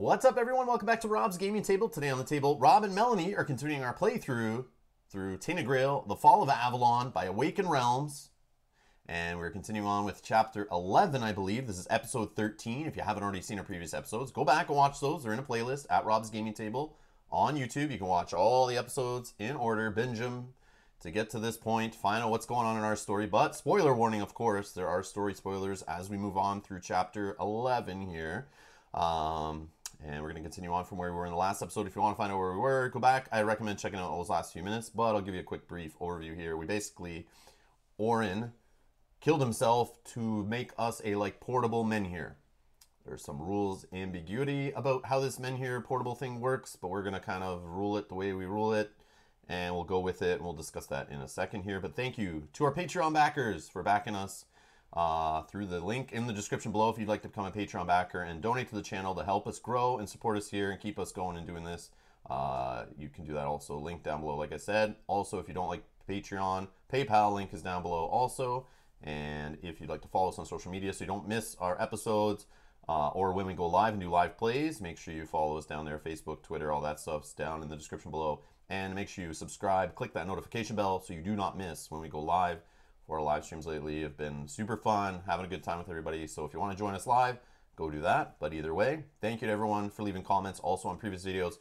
What's up, everyone? Welcome back to Rob's Gaming Table. Today on the table, Rob and Melanie are continuing our playthrough through Tainted Grail, The Fall of Avalon by Awakened Realms. And we're continuing on with Chapter 11, I believe. This is Episode 13. If you haven't already seen our previous episodes, go back and watch those. They're in a playlist at Rob's Gaming Table on YouTube. You can watch all the episodes in order, binge them to get to this point, find out what's going on in our story. But spoiler warning, of course, there are story spoilers as we move on through Chapter 11 here. And we're going to continue on from where we were in the last episode. If you want to find out where we were, go back. I recommend checking out those last few minutes, but I'll give you a quick brief overview here. We basically, Orin killed himself to make us a portable menhir. There's some rules ambiguity about how this menhir portable thing works, but we're going to kind of rule it the way we rule it, and we'll go with it, and we'll discuss that in a second here. But thank you to our Patreon backers for backing us through the link in the description below if you'd like to become a Patreon backer and donate to the channel to help us grow and support us here and keep us going and doing this. You can do that also. Link down below, like I said. Also, if you don't like Patreon, PayPal link is down below also. And if you'd like to follow us on social media so you don't miss our episodes or when we go live and do live plays, make sure you follow us down there. Facebook, Twitter, all that stuff's down in the description below. And make sure you subscribe, click that notification bell so you do not miss when we go live. Our live streams lately have been super fun, having a good time with everybody. So if you want to join us live, go do that. But either way, thank you to everyone for leaving comments also on previous videos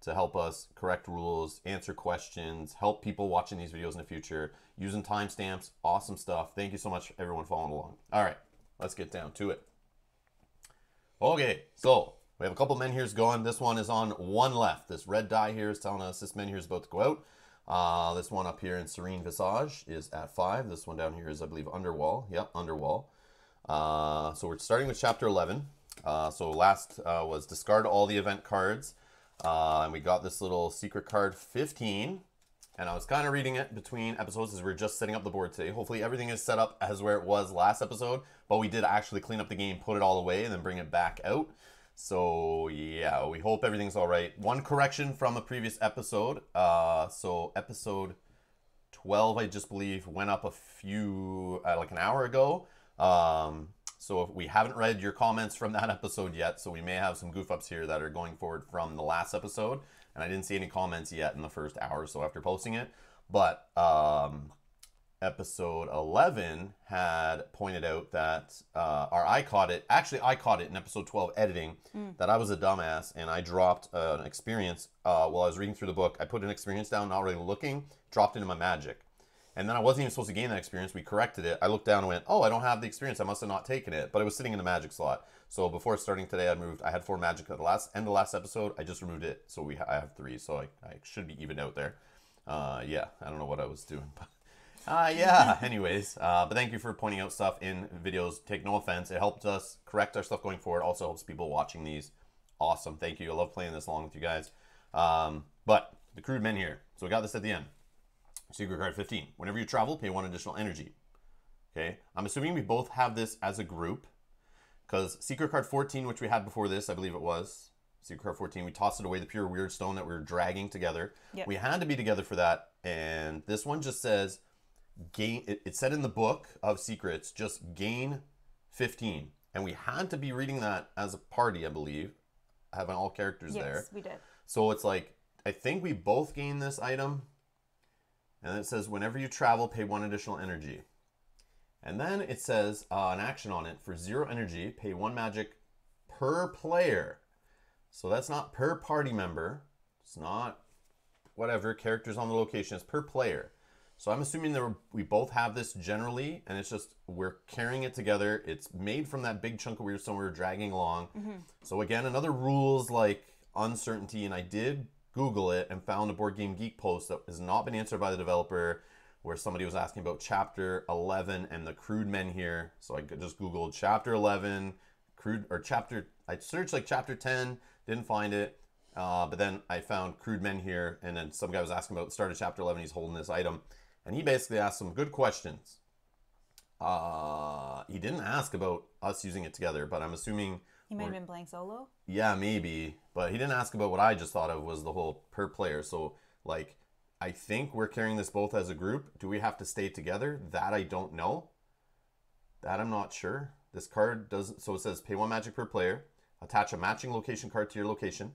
to help us correct rules, answer questions, help people watching these videos in the future, using timestamps, awesome stuff. Thank you so much, everyone following along. All right, let's get down to it. Okay, so we have a couple menhirs going. This one is on one left. This red die here is telling us this menhir is about to go out. This one up here in Serene Visage is at 5. This one down here is, I believe, Underwall. Yep, Underwall. So we're starting with Chapter 11. So last was discard all the event cards. And we got this little secret card, 15. And I was kind of reading it between episodes as we were just setting up the board today. Hopefully everything is set up as where it was last episode. But we did actually clean up the game, put it all away, and then bring it back out. So yeah, we hope everything's all right. One correction from a previous episode. So episode 12, I just believe, went up a few, like an hour ago. So if we haven't read your comments from that episode yet, so we may have some goof ups here that are going forward from the last episode. And I didn't see any comments yet in the first hour or so after posting it. But episode 11 had pointed out that I caught it in episode 12 editing that I was a dumbass and I dropped an experience while I was reading through the book. I put an experience down, not really looking, dropped into my magic, and then I wasn't even supposed to gain that experience. We corrected it. I looked down and went, oh, I don't have the experience, I must have not taken it, but it was sitting in the magic slot. So before starting today, I had 4 magic at the end of last episode. I just removed it, so I have 3, so I should be even out there. Yeah, I don't know what I was doing, but yeah, anyways, but thank you for pointing out stuff in videos. Take no offense. It helped us correct our stuff going forward. Also helps people watching these. Awesome. Thank you. I love playing this along with you guys. But the crude men here. So we got this at the end. Secret card 15. Whenever you travel, pay 1 additional energy. Okay. I'm assuming we both have this as a group because secret card 14, which we had before this, I believe it was. Secret card 14, we tossed it away, the pure weird stone that we were dragging together. Yep. We had to be together for that. And this one just says... It said in the book of secrets, just gain 15, and we had to be reading that as a party, I believe, having all characters there. Yes, we did. So it's like, I think we both gained this item, and it says whenever you travel, pay 1 additional energy, and then it says an action on it for 0 energy, pay 1 magic per player. So that's not per party member, it's not whatever characters on the location, it's per player. So I'm assuming that we both have this generally, and it's just we're carrying it together. It's made from that big chunk of weird stone we were dragging along. So again, another rules like uncertainty, and I did Google it and found a Board Game Geek post that has not been answered by the developer where somebody was asking about Chapter 11 and the crude men here. So I just Googled Chapter 11, crude, or Chapter, I searched like Chapter 10, didn't find it. But then I found crude men here, and then some guy was asking about started Chapter 11, he's holding this item. And he basically asked some good questions. He didn't ask about us using it together, but I'm assuming... He might have been playing solo? Yeah, maybe. But he didn't ask about what I just thought of was the whole per player. So, like, I think we're carrying this both as a group. Do we have to stay together? That I don't know. That I'm not sure. This card doesn't... So it says pay 1 magic per player. Attach a matching location card to your location.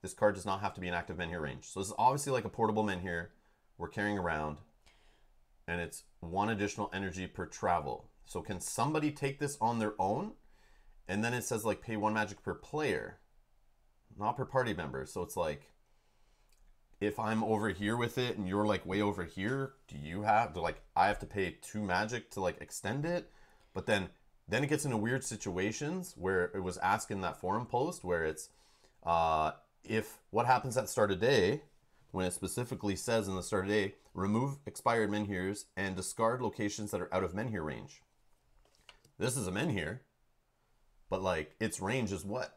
This card does not have to be an active menhir range. So this is obviously like a portable menhir we're carrying around, and it's one additional energy per travel. So can somebody take this on their own? And then it says like pay one magic per player, not per party member. So it's like, if I'm over here with it and you're like way over here, I have to pay 2 magic to like extend it. But then it gets into weird situations where it was asked in that forum post where it's, if what happens at the start of day, when it specifically says in the start of day, remove expired menhirs and discard locations that are out of menhir range. This is a menhir, but like its range is what?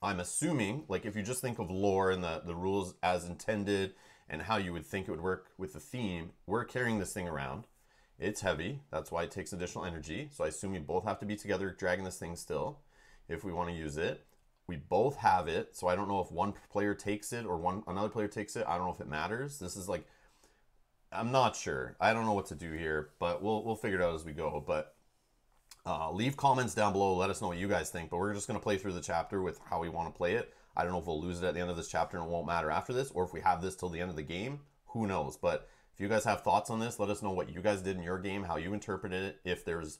I'm assuming, like if you just think of lore and the rules as intended and how you would think it would work with the theme, we're carrying this thing around. It's heavy, that's why it takes additional energy. So I assume we both have to be together dragging this thing still if we want to use it. We both have it, so I don't know if one player takes it or another player takes it. I don't know if it matters. This is like, I'm not sure. I don't know what to do here, but we'll figure it out as we go. But leave comments down below. Let us know what you guys think, but we're just going to play through the chapter with how we want to play it. I don't know if we'll lose it at the end of this chapter and it won't matter after this, or if we have this till the end of the game, who knows? But if you guys have thoughts on this, let us know what you guys did in your game, how you interpreted it, if there's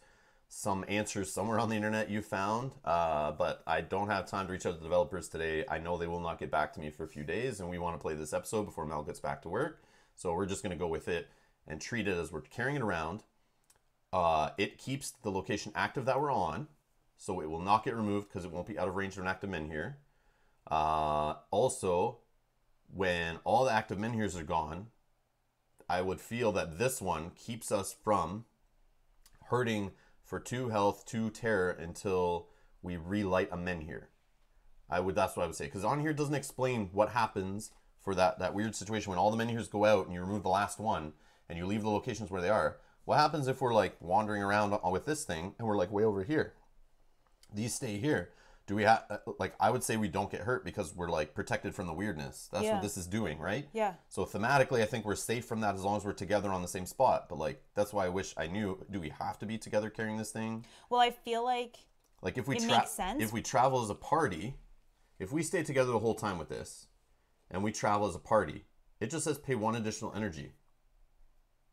some answers somewhere on the internet you found. But I don't have time to reach out to the developers today. I know they will not get back to me for a few days, and we want to play this episode before Mel gets back to work. So we're just going to go with it and treat it as we're carrying it around. It keeps the location active that we're on, so it will not get removed because it won't be out of range of an active menhir. Also, when all the active menhirs are gone, I would feel that this one keeps us from hurting for 2 health, 2 terror until we relight a menhir. That's what I would say, because on here it doesn't explain what happens for that weird situation when all the menhirs go out and you remove the last one and you leave the locations where they are. What happens if we're like wandering around with this thing and we're like way over here? These stay here. Do we have, like, I would say we don't get hurt because we're like protected from the weirdness. That's what this is doing, right? Yeah. So thematically, I think we're safe from that as long as we're together on the same spot. But like, that's why I wish I knew, do we have to be together carrying this thing? Well, I feel like if we if we travel as a party, if we stay together the whole time with this and we travel as a party, it just says pay 1 additional energy.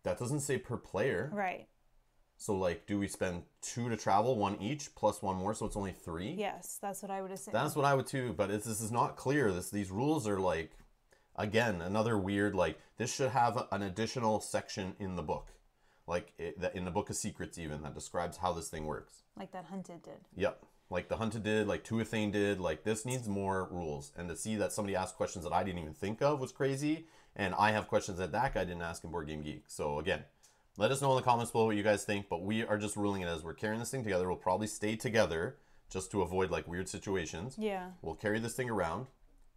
That doesn't say per player. Right. So like, do we spend 2 to travel, 1 each plus 1 more, so it's only 3? Yes, that's what I would assume. That's what I would too, but this is not clear. These rules are like, again, another weird, like, this should have an additional section in the book. Like, in the Book of Secrets even, that describes how this thing works. Like that Hunted did. Yep. Like the Hunted did, like Tuathane did, like this needs more rules. And to see that somebody asked questions that I didn't even think of was crazy. And I have questions that guy didn't ask in Board Game Geek. So again, let us know in the comments below what you guys think, but we are just ruling it as we're carrying this thing together. We'll probably stay together just to avoid like weird situations. Yeah. We'll carry this thing around.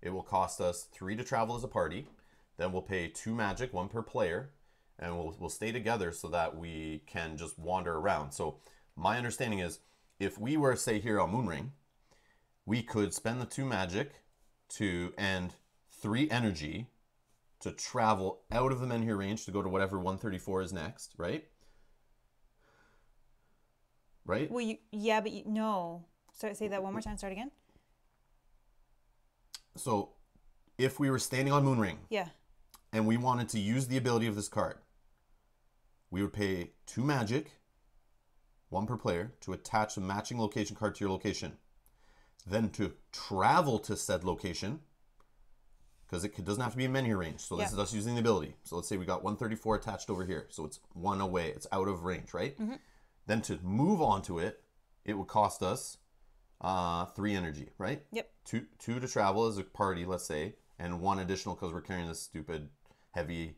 It will cost us 3 to travel as a party. Then we'll pay 2 magic, 1 per player. And we'll stay together so that we can just wander around. So my understanding is if we were, say, here on Moonring, we could spend the 2 magic and 3 energy to travel out of the menhir range to go to whatever 134 is next, right? Right? Well, yeah, but no. So say that one more time. Start again. So if we were standing on Moonring, yeah, and we wanted to use the ability of this card, we would pay 2 magic, 1 per player, to attach a matching location card to your location. Then to travel to said location, because it doesn't have to be in menhir range. So this is us using the ability. So let's say we got 134 attached over here. So it's 1 away. It's out of range, right? Mm-hmm. Then to move on to it, it would cost us 3 energy, right? Yep. 2 to travel as a party, let's say, and 1 additional because we're carrying this stupid, heavy,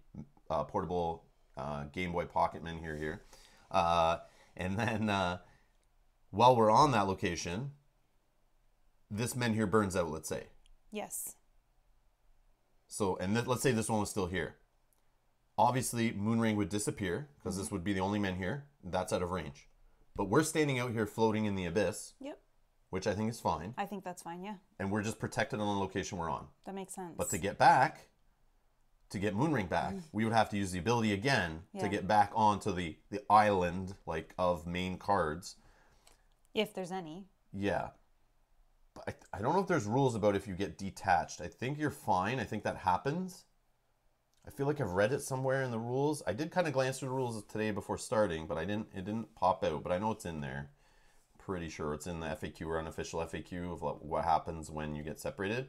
portable Game Boy Pocket menhir here. And then while we're on that location, this menhir burns out, let's say. Yes. So, and let's say this one was still here. Obviously, Moonring would disappear because this would be the only menhir. That's out of range. But we're standing out here floating in the abyss. Yep. Which I think is fine. I think that's fine, yeah. And we're just protected on the location we're on. That makes sense. But to get back, to get Moonring back, we would have to use the ability again to get back onto the island, like, of main cards. If there's any. Yeah. But I don't know if there's rules about if you get detached. I think you're fine. I think that happens. I feel like I've read it somewhere in the rules. I did kind of glance through the rules today before starting, but it didn't pop out. But I know it's in there. Pretty sure it's in the FAQ or unofficial FAQ of what happens when you get separated.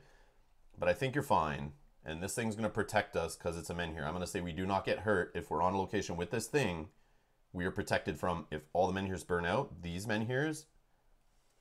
But I think you're fine. And this thing's going to protect us because it's a men here. I'm going to say we do not get hurt if we're on location with this thing. We are protected from, if all the men here's burn out, these men here's,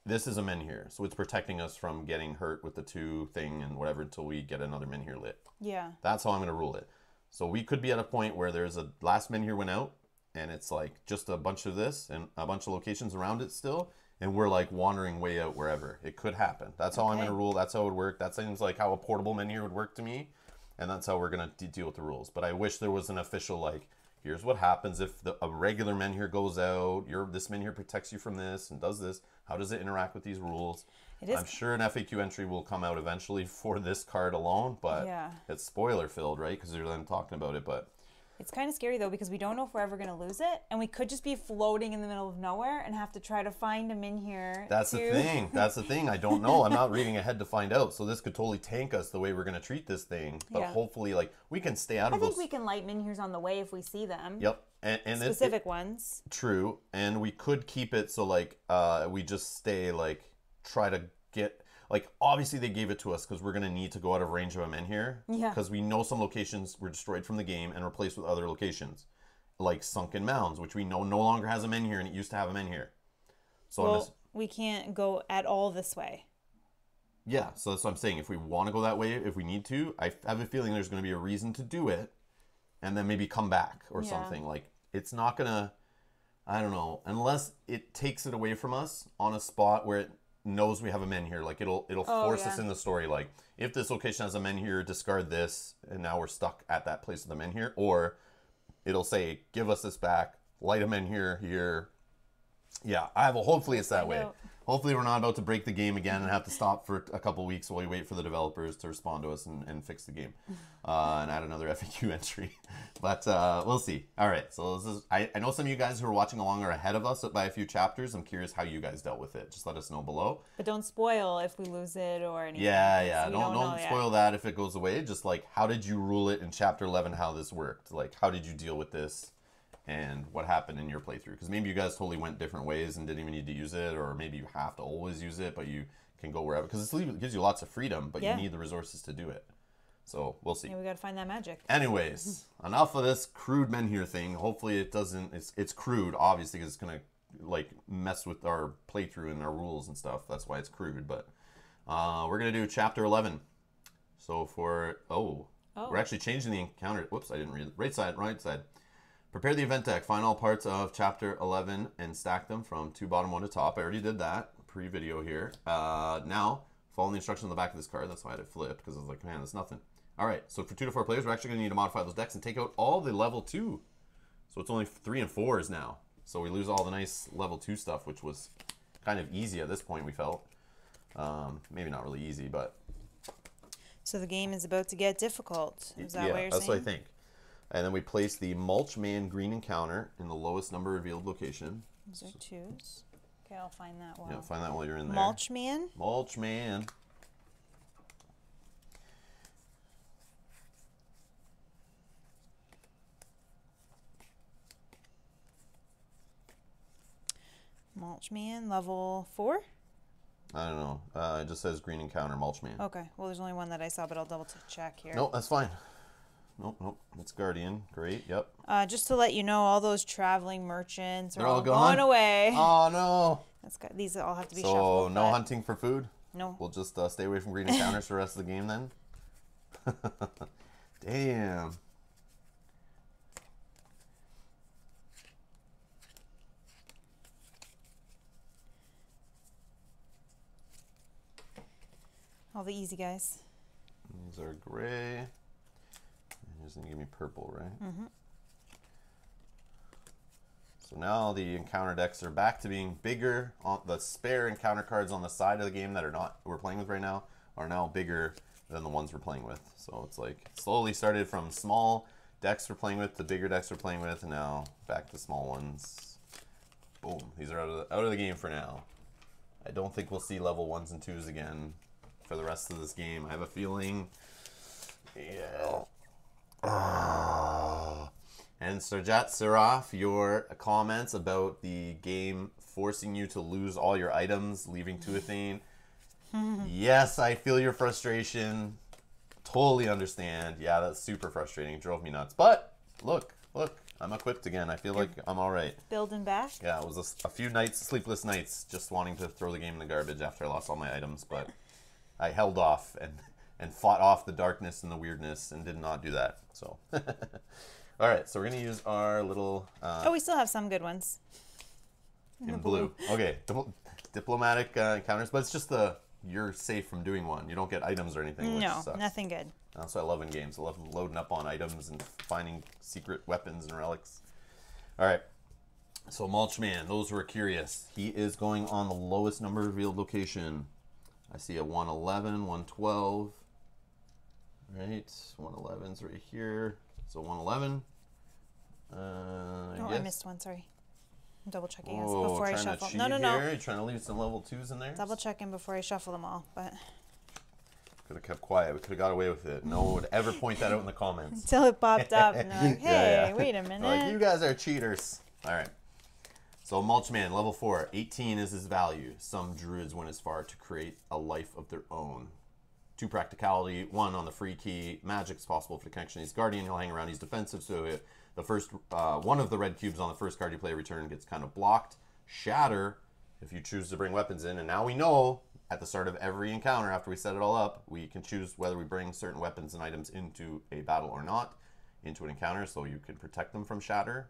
this is a men here. So it's protecting us from getting hurt with the two thing and whatever until we get another men here lit. Yeah. That's how I'm going to rule it. So we could be at a point where there's a last men here went out and it's like just a bunch of this and a bunch of locations around it still. And we're like wandering way out wherever. It could happen. That's how I'm going to rule. That's how it would work. That seems like how a portable menu would work to me. And that's how we're going to deal with the rules. But I wish there was an official, like, here's what happens if a regular men here goes out. This men here protects you from this and does this. How does it interact with these rules? I'm sure an FAQ entry will come out eventually for this card alone. But yeah, it's spoiler filled, right? Because they're then talking about it. But it's kind of scary, though, because we don't know if we're ever going to lose it. And we could just be floating in the middle of nowhere and have to try to find him in here. That's the thing. That's the thing. I don't know. I'm not reading ahead to find out. So this could totally tank us the way we're going to treat this thing. But yeah, hopefully, like, we can stay out of those. I think we can light menhirs on the way if we see them. Yep. And specific ones. True. And we could keep it so, like, we just stay, like, try to get... Like, obviously, they gave it to us because we're going to need to go out of range of a menhir. Yeah. Because we know some locations were destroyed from the game and replaced with other locations. Like Sunken Mounds, which we know no longer has a menhir and it used to have a menhir. So well, we can't go at all this way. Yeah, so that's what I'm saying. If we want to go that way, if we need to, I have a feeling there's going to be a reason to do it. And then maybe come back or something. Like, it's not going to... I don't know. Unless it takes it away from us on a spot where it knows we have a menhir, like it'll force us in the story, like if this location has a menhir, discard this and now we're stuck at that place of the menhir, or it'll say give us this back, light a menhir here. Yeah, hopefully it's that way. Hopefully we're not about to break the game again and have to stop for a couple weeks while we wait for the developers to respond to us and fix the game and add another FAQ entry. But we'll see. All right, so this is, I know some of you guys who are watching along are ahead of us by a few chapters. I'm curious how you guys dealt with it. Just let us know below. But don't spoil if we lose it or anything. Yeah, yeah. Don't spoil that if it goes away. Just like, how did you rule it in Chapter 11, how this worked? Like, how did you deal with this? And what happened in your playthrough? Because maybe you guys totally went different ways and didn't even need to use it, or maybe you have to always use it, but you can go wherever. Because it gives you lots of freedom, but you need the resources to do it. So we'll see. Yeah, we got to find that magic. Anyways, enough of this crude menhir thing. Hopefully it doesn't... It's crude, obviously, because it's going to like mess with our playthrough and our rules and stuff. That's why it's crude, but we're going to do Chapter 11. So for... We're actually changing the encounter. Whoops, I didn't read it. Right side. Prepare the event deck. Find all parts of Chapter 11 and stack them from two bottom, one to top. I already did that pre-video here. Now, follow the instructions on the back of this card. That's why I had it flipped, because I was like, man, that's nothing. All right, so for 2 to 4 players, we're actually going to need to modify those decks and take out all the level 2. So it's only 3 and 4s now. So we lose all the nice level 2 stuff, which was kind of easy at this point, we felt. Maybe not really easy, but... So the game is about to get difficult. Is that what you're saying? Yeah, that's what I think. And then we place the Mulch Man green encounter in the lowest number revealed location. Those are 2s. Okay, I'll find that one. Yeah, find that while you're in there. Mulch Man? Mulch Man. Mulch Man, level 4? I don't know. It just says green encounter, Mulch Man. Okay, well, there's only one that I saw, but I'll double check here. No, that's fine. Nope. It's Guardian. Great. Yep. Just to let you know, all those traveling merchants are all gone away. Oh no. These all have to be shuffled. So no hunting for food. No. We'll just stay away from green encounters for the rest of the game then. Damn. All the easy guys. These are gray. You're just going to give me purple, right? Mm-hmm. So now the encounter decks are back to being bigger. The spare encounter cards on the side of the game that are not we're playing with right now are now bigger than the ones we're playing with. So it's like slowly started from small decks we're playing with to bigger decks we're playing with, and now back to small ones. Boom. These are out of the game for now. I don't think we'll see level 1s and 2s again for the rest of this game. I have a feeling. Yeah. And Serjat Seraf, your comments about the game forcing you to lose all your items, leaving Tuathane. Yes, I feel your frustration. Totally understand. Yeah, that's super frustrating. It drove me nuts. But look, look, I'm equipped again. I feel like I'm all right. Building back. Yeah, it was a few nights, sleepless nights, just wanting to throw the game in the garbage after I lost all my items. But I held off and fought off the darkness and the weirdness and did not do that. So... All right, so we're going to use our little... oh, we still have some good ones. In blue. Okay, diplomatic encounters, but it's just the you're safe from doing one. You don't get items or anything, which sucks. No, nothing good. That's what I love in games. I love loading up on items and finding secret weapons and relics. All right, so Mulchman, those who are curious. He is going on the lowest number revealed location. I see a 111, 112. All right, 111's right here. So 111. I missed one. Sorry, I'm double checking before I shuffle. No, no, no. You're trying to leave some level 2s in there. Double checking before I shuffle them all, but could have kept quiet. We could have got away with it. No one would ever point that out in the comments until it popped up. And they're like, hey, wait a minute. Like, you guys are cheaters. All right. So Mulchman, level 4, 18 is his value. Some druids went as far to create a life of their own. 2 practicality, 1 on the free key. Magic's possible for the connection. He's guardian, he'll hang around. He's defensive, so the first one of the red cubes on the first card you play return gets kind of blocked. Shatter, if you choose to bring weapons in. And now we know, at the start of every encounter, after we set it all up, we can choose whether we bring certain weapons and items into a battle or not, into an encounter, so you can protect them from Shatter.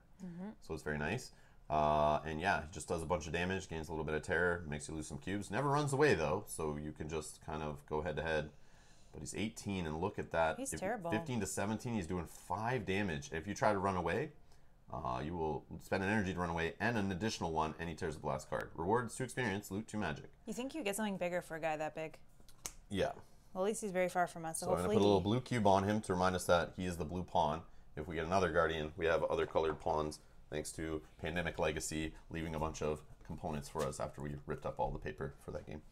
So it's very nice. And yeah, it just does a bunch of damage, gains a little bit of terror, makes you lose some cubes. Never runs away, though, so you can just kind of go head-to-head. But he's 18, and look at that. He's terrible. 15 to 17, he's doing 5 damage. If you try to run away, you will spend an energy to run away and an additional one, and he tears the blast card. Rewards 2 experience, loot 2 magic. You think you get something bigger for a guy that big? Yeah. Well, at least he's very far from us. So I'm going to put a little blue cube on him to remind us that he is the blue pawn. If we get another guardian, we have other colored pawns, thanks to Pandemic Legacy, leaving a bunch of components for us after we ripped up all the paper for that game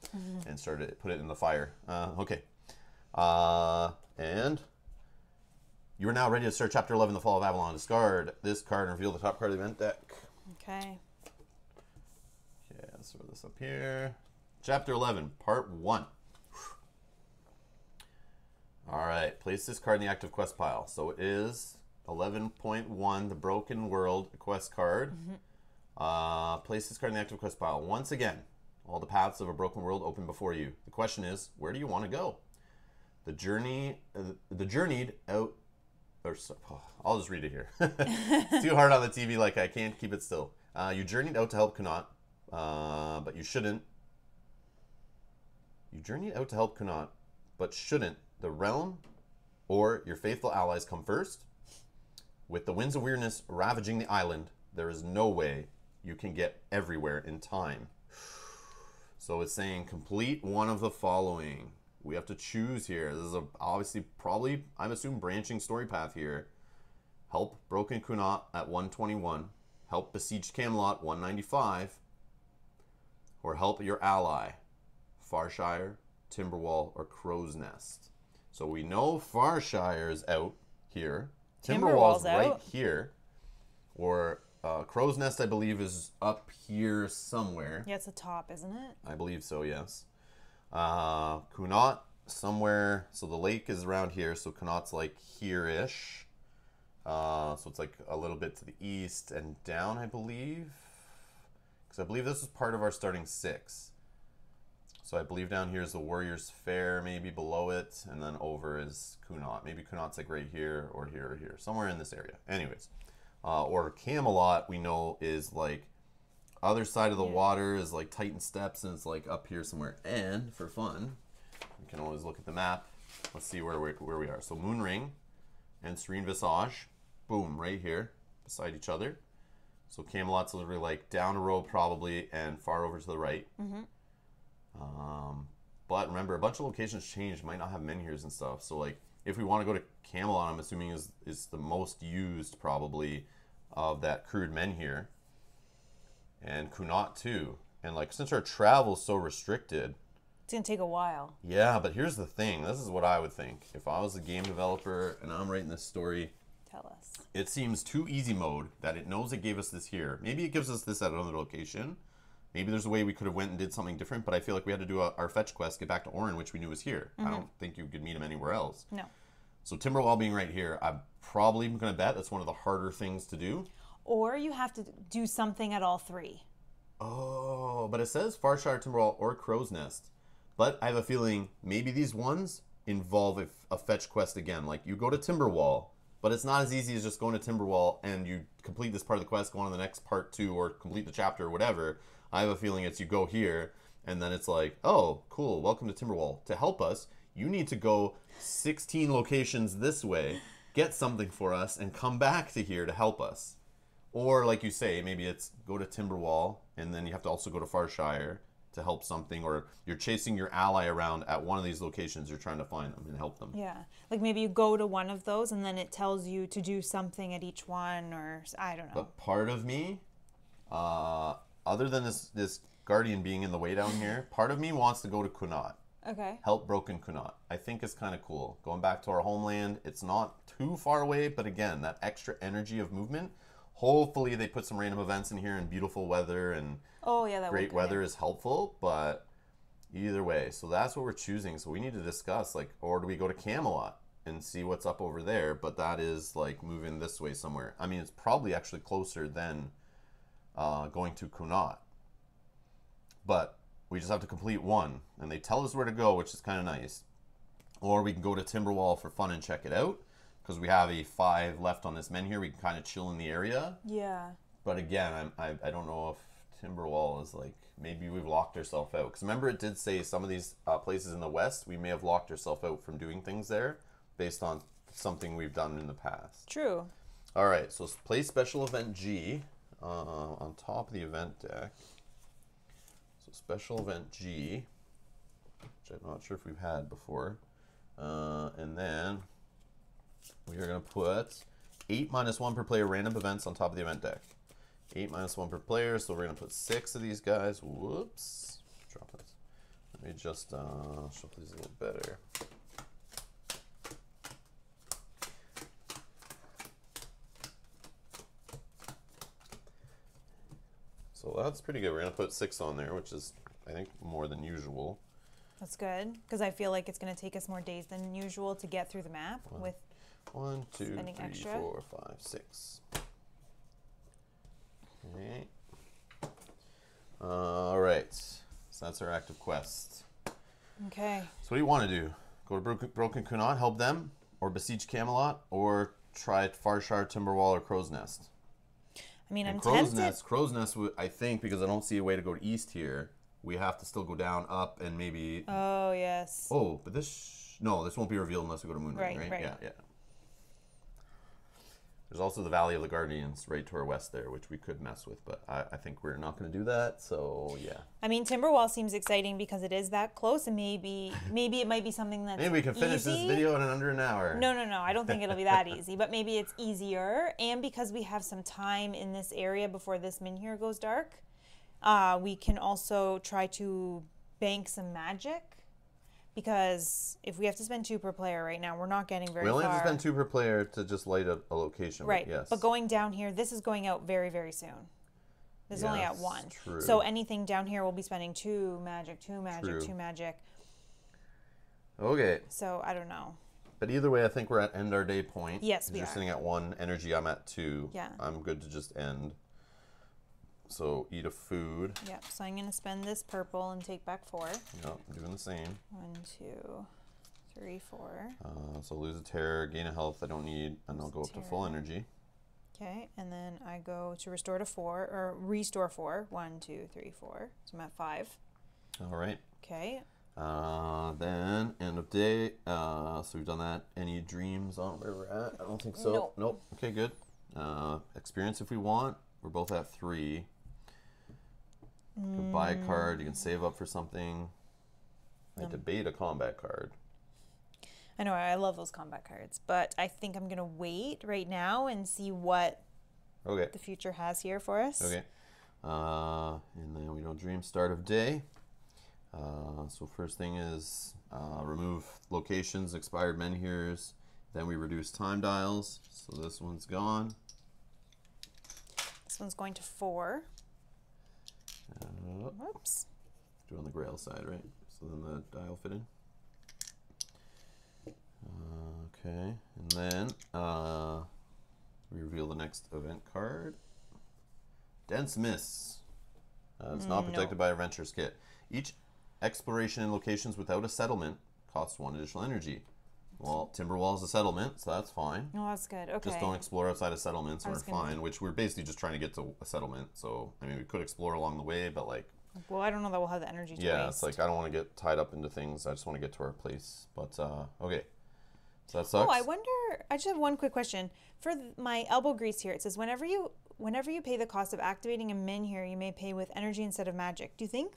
and started put it in the fire. Okay. And you are now ready to start Chapter 11, The Fall of Avalon. Discard this card and reveal the top card of the event deck. Okay. Okay, let's throw this up here. Chapter 11, Part 1. All right, place this card in the active quest pile. So it is 11.1, The Broken World quest card. Place this card in the active quest pile. Once again, all the paths of a broken world open before you. The question is, where do you want to go? The journeyed out, or I'll just read it here. It's too hard on the TV, like I can't keep it still. You journeyed out to help Connaught, but you shouldn't. You journeyed out to help Connaught, but shouldn't the realm or your faithful allies come first? With the winds of weirdness ravaging the island, there is no way you can get everywhere in time. So it's saying complete one of the following. We have to choose here. This is a obviously probably, I'm assuming, branching story path here. Help Broken Connaught at 121. Help Besieged Camelot 195. Or help your ally, Farshire, Timberwall, or Crow's Nest. So we know Farshire is out here. Timberwall's right here. Or Crow's Nest, I believe, is up here somewhere. Yeah, it's the top, isn't it? I believe so, yes. Connaught somewhere, so the lake is around here, so Connaught's like here-ish, so it's like a little bit to the east and down, I believe, because I believe this is part of our starting 6, so I believe down here is the Warrior's Fair, maybe below it, and then over is Connaught. Maybe Connaught's like right here or here or here, somewhere in this area. Anyways, or Camelot, we know, is like other side of the water, is like Titan Steps, and it's like up here somewhere. And for fun, we can always look at the map. Let's see where we are. So Moonring and Serene Visage, boom, right here beside each other. So Camelot's literally like down a row probably and far over to the right. But remember, a bunch of locations changed. Might not have menhirs and stuff. So like if we want to go to Camelot, I'm assuming is the most used probably of that crude menhir. And Connaught too. And like, since our travel's so restricted, it's gonna take a while. Yeah, but here's the thing. This is what I would think if I was a game developer and I'm writing this story. Tell us. It seems too easy mode that it knows it gave us this here. Maybe it gives us this at another location. Maybe there's a way we could have went and did something different, but I feel like we had to do our fetch quest, get back to Orin, which we knew was here. Mm-hmm. I don't think you could meet him anywhere else. No. So Timberwall being right here, I'm probably going to bet that's one of the harder things to do. Or you have to do something at all three. Oh, but it says Farshire, Timberwall, or Crow's Nest. But I have a feeling maybe these ones involve a fetch quest again. Like, you go to Timberwall, but it's not as easy as just going to Timberwall and you complete this part of the quest, go on to the next part two, or complete the chapter or whatever. I have a feeling it's you go here, and then it's like, oh, cool, welcome to Timberwall. To help us, you need to go 16 locations this way, get something for us, and come back to here to help us. Or, like you say, maybe it's go to Timberwall, and then you have to also go to Farshire to help something, or you're chasing your ally around at one of these locations, you're trying to find them and help them. Yeah, like maybe you go to one of those, and then it tells you to do something at each one, or I don't know. But part of me... other than this guardian being in the way down here, part of me wants to go to Kunat. Okay. Help Broken Kunat. I think it's kind of cool. Going back to our homeland, it's not too far away, but again, that extra energy of movement. Hopefully they put some random events in here and beautiful weather and great weather is helpful, but either way. So that's what we're choosing. So we need to discuss, like, or do we go to Camelot and see what's up over there? But that is like moving this way somewhere. I mean, it's probably actually closer than... going to Kunat, but we just have to complete one, and they tell us where to go, which is kind of nice. Or we can go to Timberwall for fun and check it out, because we have a 5 left on this menu here. We can kind of chill in the area. Yeah. But again, I don't know if Timberwall is like, maybe we've locked ourselves out. Because remember, it did say some of these places in the West, we may have locked ourselves out from doing things there based on something we've done in the past. True. All right, so play Special Event G. On top of the event deck. So Special Event G, which I'm not sure if we've had before. And then we are going to put 8 minus 1 per player random events on top of the event deck. 8 minus 1 per player, so we're going to put 6 of these guys. Whoops. Drop this. Let me just shuffle these a little better. So that's pretty good. We're going to put 6 on there, which is, I think, more than usual. That's good, because I feel like it's going to take us more days than usual to get through the map with one, two, three, extra. 4, 5, 6. Okay. All right. So that's our active quest. Okay. So what do you want to do? Go to Broken Kunat, help them, or besiege Camelot, or try Farshire, Timberwall, or Crow's Nest. I mean, I'm Crow's Nest, I think, because I don't see a way to go to east here, we have to still go down, up, and maybe... Oh, yes. Oh, but this... No, this won't be revealed unless we go to Moonrain, right? Yeah, yeah. There's also the Valley of the Guardians right to our west there, which we could mess with, but I think we're not going to do that, so yeah. I mean, Timberwall seems exciting because it is that close, and maybe it might be something that's maybe we can finish this video in under an hour. No, I don't think it'll be that easy, but maybe it's easier, and because we have some time in this area before this min here goes dark, we can also try to bank some magic. Because if we have to spend 2 per player right now, we're not getting very far. We only have to spend 2 per player to just light up a location. Right. But, yes. But going down here, this is going out very, very soon. This is only at 1. True. So anything down here, we'll be spending 2 magic, 2 magic, 2 magic. Okay. So I don't know. But either way, I think we're at end our day point. Yes, we are. You're sitting at 1 energy. I'm at 2. Yeah. I'm good to just end. So eat a food. Yep, so I'm gonna spend this purple and take back 4. Yep, I'm doing the same. 1, 2, 3, 4. So lose a terror, gain a health I don't need, and I'll go up to full energy. Okay, and then I go to restore to 4, or restore 4. 1, 2, 3, 4. So I'm at 5. All right. Okay. Then end of day. So we've done that. Any dreams on where we're at? I don't think so. Nope. Okay, good. Experience if we want. We're both at 3. You can buy a card. You can save up for something. I debate a combat card. I know. I love those combat cards. But I think I'm going to wait right now and see what the future has here for us. Okay. And then we don't dream, start of day. So first thing is remove locations, expired menhirs. Then we reduce time dials. So this one's gone. This one's going to 4. Whoops. Doing the grail side, right? So then the dial fit in. Okay, and then we reveal the next event card. Dense Mist. It's not protected by a Wrencher's Kit. Each exploration in locations without a settlement costs 1 additional energy. Well, Timberwall is a settlement, so that's fine. Oh, that's good. Okay. Just don't explore outside of settlements, and we're fine. Which we're basically just trying to get to a settlement. So I mean, we could explore along the way, but like. Well, I don't know that we'll have the energy to waste. It's like I don't want to get tied up into things. I just want to get to our place. But okay, so that sucks. Oh, I wonder. I just have one quick question for my elbow grease here. It says whenever you pay the cost of activating a min here, you may pay with energy instead of magic. Do you think?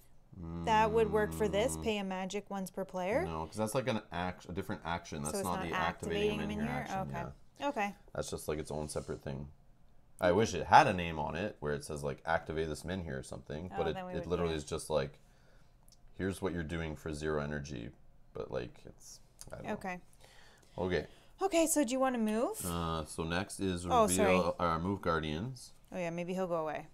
That would work for this, pay a magic once per player? No, because that's like an a different action. That's so not the activating them in your action. Okay. Yeah. Okay. That's just like its own separate thing. I wish it had a name on it where it says like activate this min here or something, but it literally is just like, here's what you're doing for 0 energy, but like it's, I don't know. Okay. Okay, so do you want to move? So next is reveal our move guardians. Oh yeah, maybe he'll go away.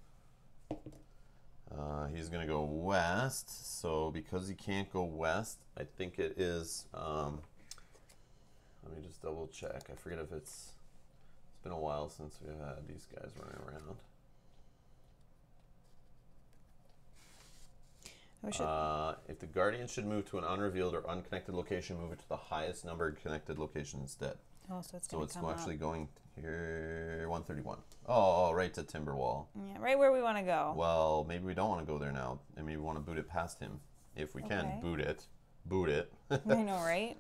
He's going to go west, so because he can't go west, I think it is, let me just double check. I forget if it's been a while since we've had these guys running around. If the guardian should move to an unrevealed or unconnected location, move it to the highest numbered connected location instead. Oh, so it's, going here, 131. Oh, right to Timberwall. Yeah, right where we want to go. Well, maybe we don't want to go there now. I mean, we want to boot it past him. If we can, boot it. Boot it. I know, right?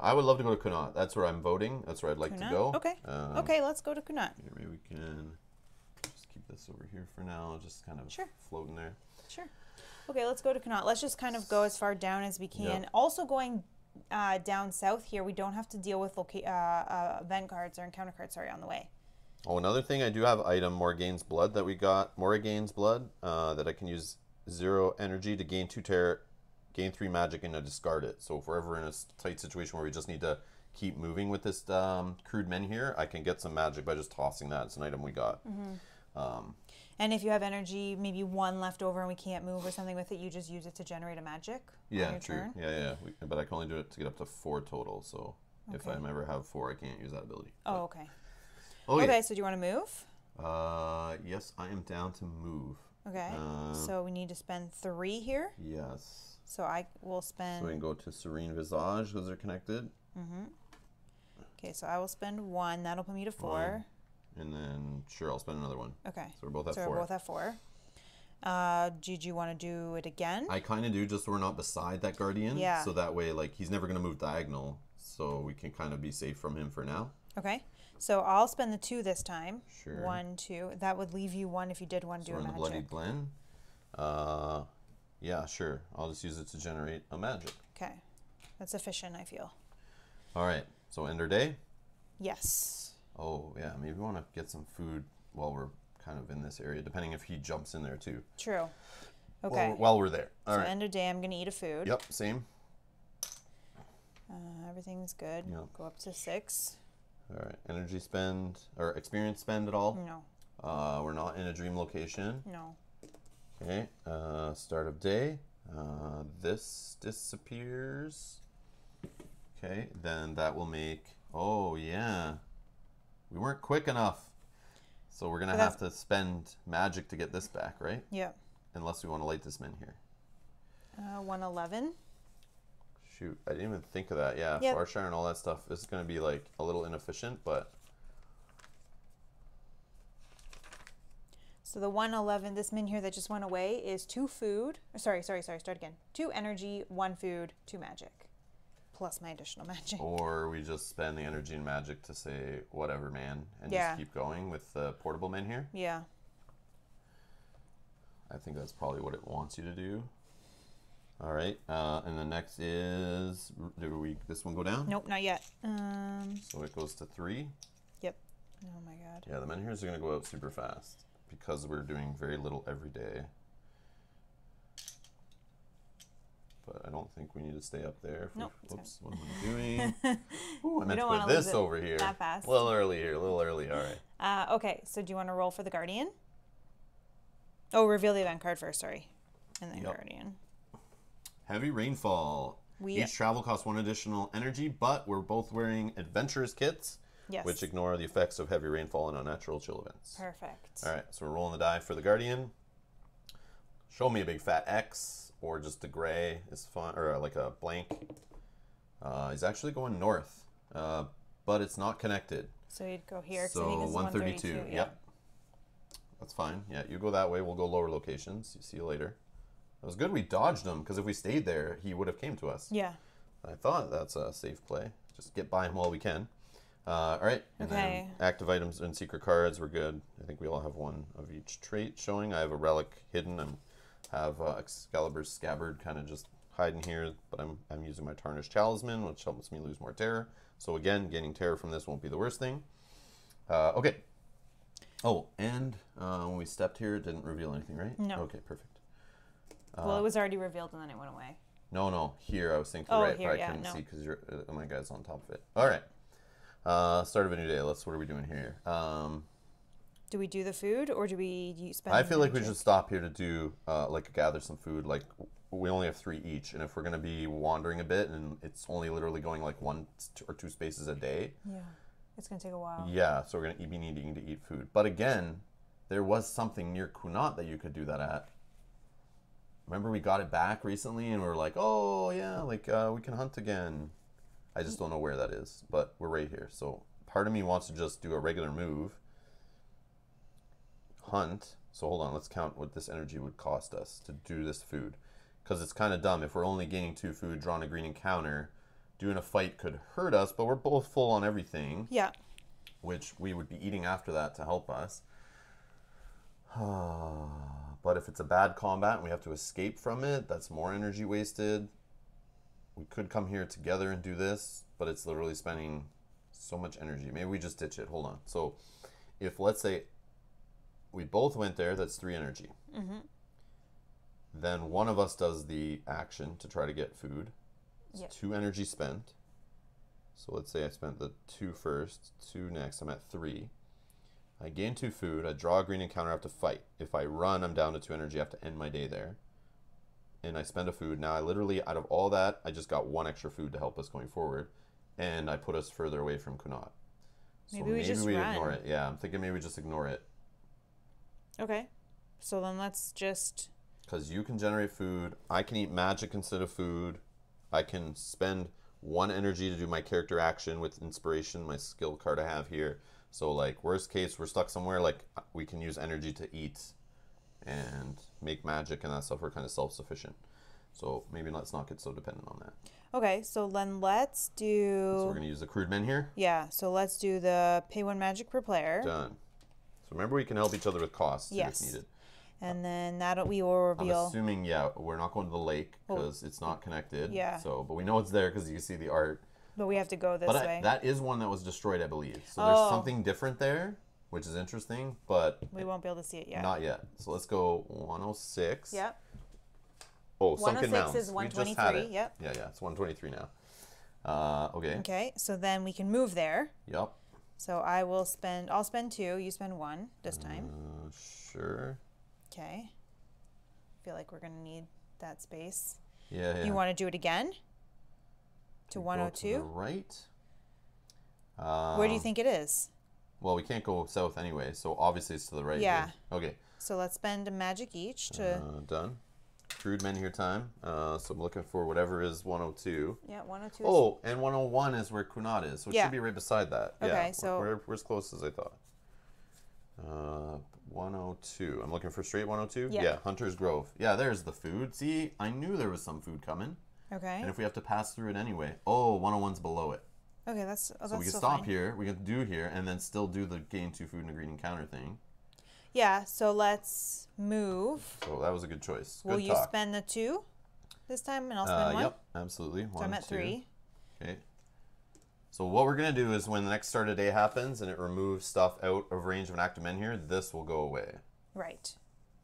I would love to go to Cunat. That's where I'm voting. That's where I'd like to go. Okay. Okay, let's go to Cunat. Here, maybe we can just keep this over here for now. Just kind of floating there. Sure. Okay, let's go to Cunat. Let's just kind of go as far down as we can. Yep. Also going down south here, we don't have to deal with event cards or encounter cards, sorry, on the way. Oh, another thing, I do have item Morgana's Blood that we got. Morgana's Blood that I can use 0 energy to gain 2 terror, gain 3 magic, and I discard it. So if we're ever in a tight situation where we just need to keep moving with this crude men here, I can get some magic by just tossing that. It's an item we got. And if you have energy, maybe 1 left over and we can't move or something with it, you just use it to generate a magic on your turn. Yeah. But I can only do it to get up to 4 total. So if I ever have 4, I can't use that ability. Oh, okay. Okay, so do you want to move? Yes, I am down to move. Okay, so we need to spend 3 here? Yes. So I will spend... So we can go to Serene Visage because they're connected. Okay, so I will spend 1. That'll put me to 4. And then, sure, I'll spend another 1. Okay. So we're both at 4. So we're both at 4. Did you want to do it again? I kind of do, just so we're not beside that guardian. Yeah. So that way, like, he's never going to move diagonal. So we can kind of be safe from him for now. Okay. So I'll spend the 2 this time. Sure. 1, 2. That would leave you 1 if you did want to do a magic. So we're in the Bloody Glen. Yeah, sure. I'll just use it to generate a magic. Okay. That's efficient, I feel. All right. So end our day? Yes. Oh, yeah, maybe we want to get some food while we're kind of in this area, depending if he jumps in there, too. True. Okay. While we're there. All right. So end of day, I'm going to eat a food. Yep, same. Everything's good. Yep. Go up to 6. All right. Energy spend, or experience spend at all? No. We're not in a dream location? No. Okay. Start of day. This disappears. Okay. Then that will make, oh, yeah. We weren't quick enough, so we're going to have to spend magic to get this back, right? Yeah. Unless we want to light this min here. 111. Shoot, I didn't even think of that. Yeah, Farshire and all that stuff is going to be like a little inefficient, but... So the 111, this min here that just went away is 2 food. Sorry, start again. 2 energy, 1 food, 2 magic. Plus my additional magic. Or we just spend the energy and magic to say whatever, man, and just keep going with the portable men here. Yeah. I think that's probably what it wants you to do. All right. And the next is, did this one go down? Nope, not yet. So it goes to 3. Yep. Oh my God. Yeah, the men here are going to go up super fast. because we're doing very little every day. But I don't think we need to stay up there. Nope, whoops, what am I doing? Ooh, I meant to put this over here. That fast. A little early here, a little early, all right. Okay, so do you want to roll for the Guardian? Oh, reveal the event card first, sorry. And then Guardian. Heavy rainfall. Each travel costs 1 additional energy, but we're both wearing adventurous kits, which ignore the effects of heavy rainfall and unnatural chill events. Perfect. All right, so we're rolling the die for the Guardian. Show me a big fat X, or just a gray is fun, or like a blank. He's actually going north, but it's not connected. So you'd go here. So 132. 132. Yep. That's fine. Yeah, you go that way. We'll go lower locations. See you later. It was good we dodged him, because if we stayed there, he would have came to us. Yeah. I thought that's a safe play. Just get by him while we can. All right. And then active items and secret cards were good. I think we all have one of each trait showing. I have a relic hidden. I have Excalibur's scabbard kind of just hiding here, but I'm using my tarnished talisman, which helps me lose more terror. So again, gaining terror from this won't be the worst thing. Okay. Oh, and when we stepped here, it didn't reveal anything, right? No. Okay, perfect. Well, it was already revealed and then it went away. No, no, here I was thinking but I couldn't see because my guy's on top of it. All right, start of a new day. Let's. What are we doing here? Do we do the food or do we spend? I feel like we should stop here to do like gather some food. Like we only have 3 each, and if we're gonna be wandering a bit and it's only literally going like 1 or 2 spaces a day. Yeah, it's gonna take a while. Yeah, so we're gonna be needing to eat food. But again, there was something near Kunat that you could do that at. Remember we got it back recently and we were like, oh yeah, like we can hunt again. I just don't know where that is, but we're right here. So part of me wants to just do a regular move. Hunt. So hold on, let's count what this energy would cost us to do this food. Because it's kind of dumb if we're only gaining 2 food, drawing a green encounter, doing a fight could hurt us, but we're both full on everything. Yeah. Which we would be eating after that to help us. But if it's a bad combat and we have to escape from it, that's more energy wasted. We could come here together and do this, but it's literally spending so much energy. Maybe we just ditch it. Hold on. So if, let's say, we both went there, that's 3 energy. Mm-hmm. Then one of us does the action to try to get food. Yep. 2 energy spent. So let's say I spent the 2 first, 2 next. I'm at 3. I gain 2 food, I draw a green encounter, I have to fight. If I run, I'm down to 2 energy, I have to end my day there. And I spend a food. Now I literally, out of all that, I just got 1 extra food to help us going forward. And I put us further away from Kunat. So maybe we ignore it. Yeah, I'm thinking maybe we just ignore it. Okay. So then let's just... Because you can generate food, I can eat magic instead of food, I can spend 1 energy to do my character action with inspiration, my skill card I have here. So, like, worst case, we're stuck somewhere, like, we can use energy to eat and make magic and that stuff. We're kind of self-sufficient. So maybe let's not get so dependent on that. Okay, so then let's do... So we're going to use the crude men here? Yeah, so let's do the pay 1 magic per player. Done. So remember, we can help each other with costs if needed. And then that'll, we will reveal... I'm assuming, yeah, we're not going to the lake because it's not connected. Yeah. So, but we know it's there because you see the art. But we have to go this way. That is one that was destroyed, I believe. So there's something different there, which is interesting, but... We won't be able to see it yet. Not yet. So let's go 106. Yep. Oh, sunken mounds. 106 is 123, yep. Yeah, yeah, it's 123 now. Okay. Okay, so then we can move there. Yep. So I will spend... I'll spend 2. You spend 1 this time. Sure. Okay. I feel like we're going to need that space. Yeah, yeah. You want to do it again? To 102? To the right. Where do you think it is? Well, we can't go south anyway, so obviously it's to the right. Yeah. Here. Okay. So let's spend a magic each to... done. Crude men here time. So I'm looking for whatever is 102. Yeah, 102 is... and 101 is where Kunat is, so it should be right beside that. Okay, yeah, so... We're as close as I thought. 102. I'm looking for straight 102? Yeah. Yeah, Hunter's Grove. Yeah, there's the food. See, I knew there was some food coming. Okay. And if we have to pass through it anyway, 101's below it. Okay, that's so we can stop here, we can do here, and then still do the gain 2 food and a green encounter thing. Yeah, so let's move. So that was a good choice. Will you spend the 2 this time, and I'll spend 1? Yep, absolutely. 1, so I'm at 3. Okay. So what we're going to do is when the next start of day happens and it removes stuff out of range of an active men here, this will go away. Right.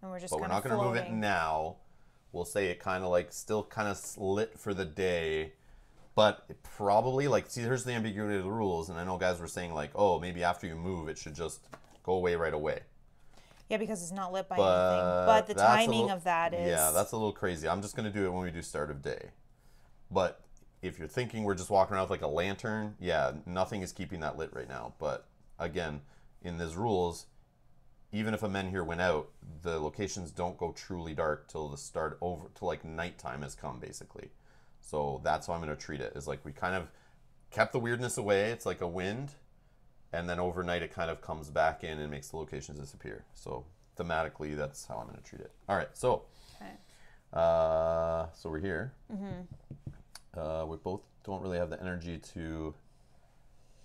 And we're just but we're not going to move it now. We'll say it kind of like still kind of slit for the day, but it probably like, see, here's the ambiguity of the rules. And I know guys were saying like, oh, maybe after you move, it should just go away right away. Yeah, because it's not lit by anything. But the timing of that is... Yeah, that's a little crazy. I'm just going to do it when we do start of day. But if you're thinking we're just walking around with like a lantern, yeah, nothing is keeping that lit right now. But again, in these rules, even if a menhir went out, the locations don't go truly dark till the start over, till like nighttime has come basically. So that's how I'm going to treat it, is like we kind of kept the weirdness away. It's like a wind. And then overnight, it kind of comes back in and makes the locations disappear. So thematically, that's how I'm going to treat it. All right. So so we're here. Mm-hmm. We both don't really have the energy to...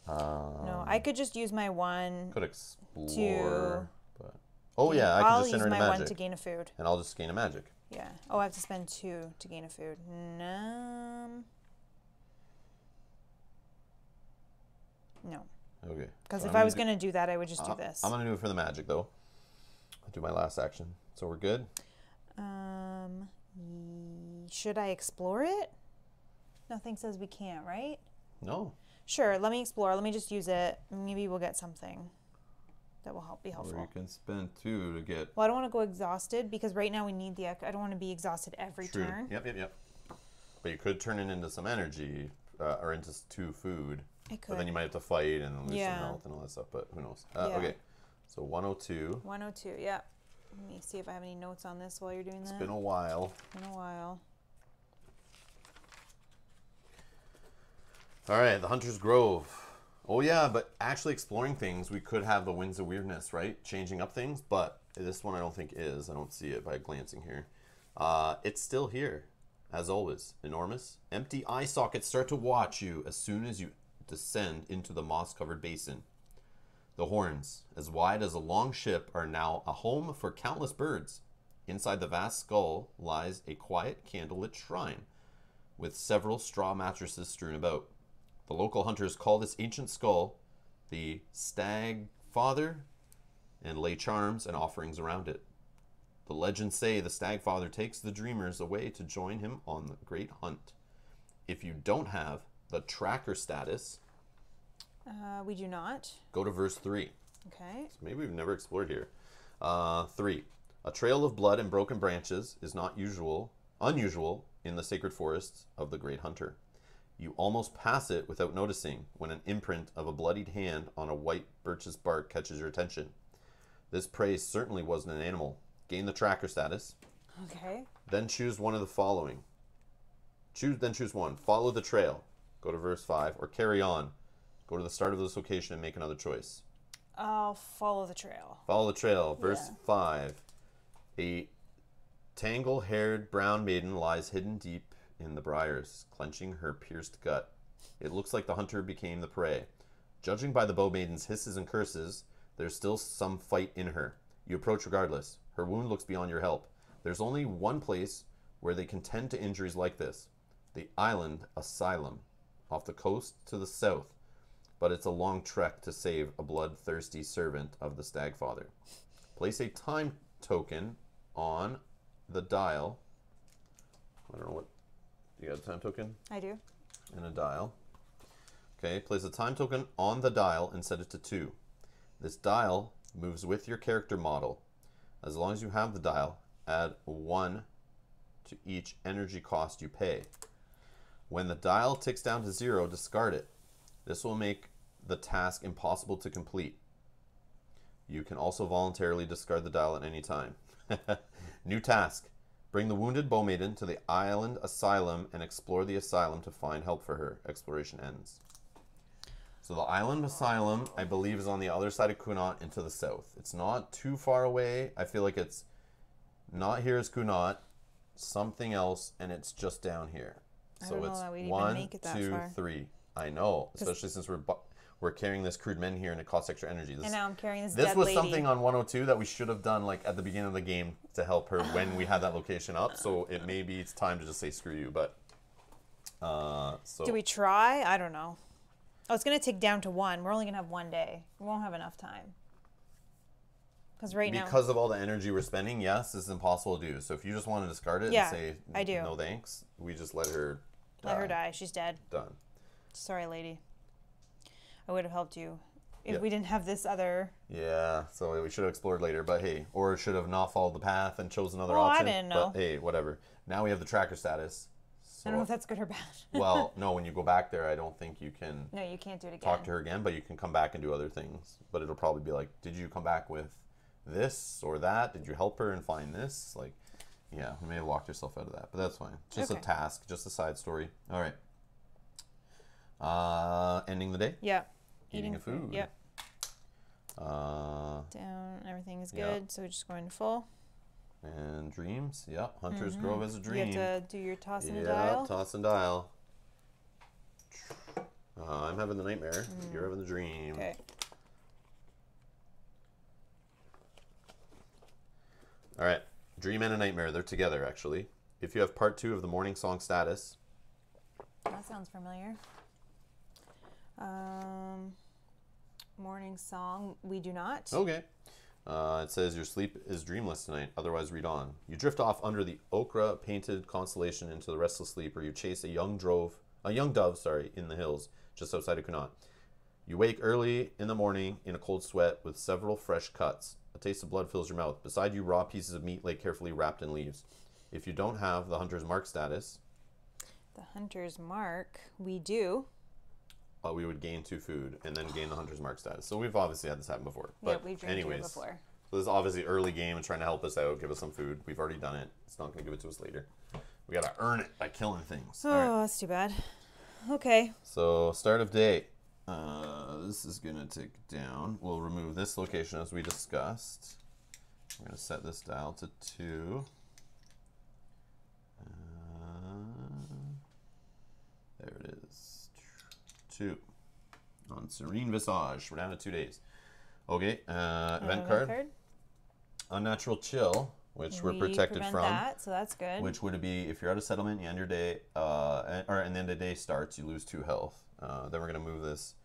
no, I could just use my one. Could explore. But, oh, yeah. I could just generate a magic. I'll use my one to gain a food. And I'll just gain a magic. Yeah. Oh, I have to spend two to gain a food. No. Okay. Because so if I was going to do that, I would just do this. I'm going to do it for the magic, though. I'll do my last action. So we're good? Should I explore it? Nothing says we can't, right? No. Sure. Let me explore. Let me just use it. Maybe we'll get something that will help be helpful. Or you can spend two to get... Well, I don't want to go exhausted because right now we need the... I don't want to be exhausted every turn. Yep. But you could turn it into some energy or into two food. But then you might have to fight and lose some health and all that stuff, but who knows. Okay, so 102. 102, yeah. Let me see if I have any notes on this while you're doing that. It's been a while. All right, the Hunter's Grove. Oh, yeah, but actually exploring things, we could have the Winds of Weirdness, right? Changing up things, but this one I don't think is. I don't see it by glancing here. It's still here, as always. Enormous. Empty eye sockets start to watch you as soon as you descend into the moss-covered basin. The horns, as wide as a long ship, are now a home for countless birds. Inside the vast skull lies a quiet candlelit shrine with several straw mattresses strewn about. The local hunters call this ancient skull the Stag Father and lay charms and offerings around it. The legends say the Stag Father takes the dreamers away to join him on the great hunt. If you don't have the tracker status, we do not. Go to verse 3. Okay. So maybe we've never explored here. 3. A trail of blood and broken branches is not unusual in the sacred forests of the Great Hunter. You almost pass it without noticing when an imprint of a bloodied hand on a white birch's bark catches your attention. This prey certainly wasn't an animal. Gain the tracker status. Okay. Then choose one of the following. Choose one. Follow the trail. Go to verse 5, or carry on. Go to the start of this location and make another choice. I'll follow the trail. Follow the trail. Verse 5. A tangle-haired brown maiden lies hidden deep in the briars, clenching her pierced gut. It looks like the hunter became the prey. Judging by the bow maiden's hisses and curses, there's still some fight in her. You approach regardless. Her wound looks beyond your help. There's only one place where they can tend to injuries like this. The Island Asylum, off the coast to the south, but it's a long trek to save a bloodthirsty servant of the Stagfather. Place a time token on the dial. I don't know what, you got a time token? I do. And a dial. Okay, place a time token on the dial and set it to 2. This dial moves with your character model. As long as you have the dial, add 1 to each energy cost you pay. When the dial ticks down to 0, discard it. This will make the task impossible to complete. You can also voluntarily discard the dial at any time. New task. Bring the wounded bow maiden to the Island Asylum and explore the asylum to find help for her. Exploration ends. So the Island Asylum, I believe, is on the other side of Kunant and to the south. It's not too far away. I feel like it's not here as Kunant, something else, and it's just down here. So it's 1, 2, 3. I know, especially since we're carrying this crude men here and it costs extra energy. And now I'm carrying this dead lady. This was something on 102 that we should have done like at the beginning of the game to help her when we had that location up. So it may be it's time to just say screw you. But so do we try? I don't know. Oh, it's gonna tick down to 1. We're only gonna have 1 day. We won't have enough time. Because right now, because of all the energy we're spending, yes, it's impossible to do. So if you just want to discard it and say, I do. No thanks, we just let her die. Let her die. She's dead. Done. Sorry, lady. I would have helped you if we didn't have this other... Yeah, so we should have explored later, but hey, or should have not followed the path and chose another option. I didn't know. But hey, whatever. Now we have the tracker status. So I don't know if that's good or bad. Well, no, when you go back there, I don't think you can... No, you can't do it again. Talk to her again, but you can come back and do other things. But it'll probably be like, did you come back with this or that? Did you help her and find this? Like, yeah, you may have walked yourself out of that, but that's fine. Just a task, just a side story. All right. Ending the day? Yeah. Eating food. Yep. Down, everything's good, so we're just going full. And dreams, yep. Hunter's Grove is a dream. You have to do your toss and dial. Yeah, toss and dial. I'm having the nightmare. You're having the dream. Okay. All right. Dream and a nightmare. They're together, actually. If you have part two of the morning song status. That sounds familiar. Morning song, we do not. Okay. It says your sleep is dreamless tonight, otherwise read on. You drift off under the ochre painted constellation into the restless sleep, or you chase a young dove, in the hills just outside of Connaught. You wake early in the morning in a cold sweat with several fresh cuts. A taste of blood fills your mouth. Beside you, raw pieces of meat lay carefully wrapped in leaves. If you don't have the hunter's mark status. The hunter's mark, we do. We would gain 2 food and then gain the hunter's mark status. So we've obviously had this happen before. But yeah, we've drank anyways, here before. So this is obviously early game and trying to help us out, give us some food. We've already done it. It's not going to give it to us later. We got to earn it by killing things. Oh, that's too bad. Okay. So start of day. This is going to tick down. We'll remove this location as we discussed. We're going to set this dial to 2. There it is. 2 on Serene Visage. We're down to 2 days. Okay, event card. Unnatural Chill, which we're protected from. That, so that's good. Which would be if you're out of settlement, you end your day, and then the day starts, you lose 2 health. Then we're going to move this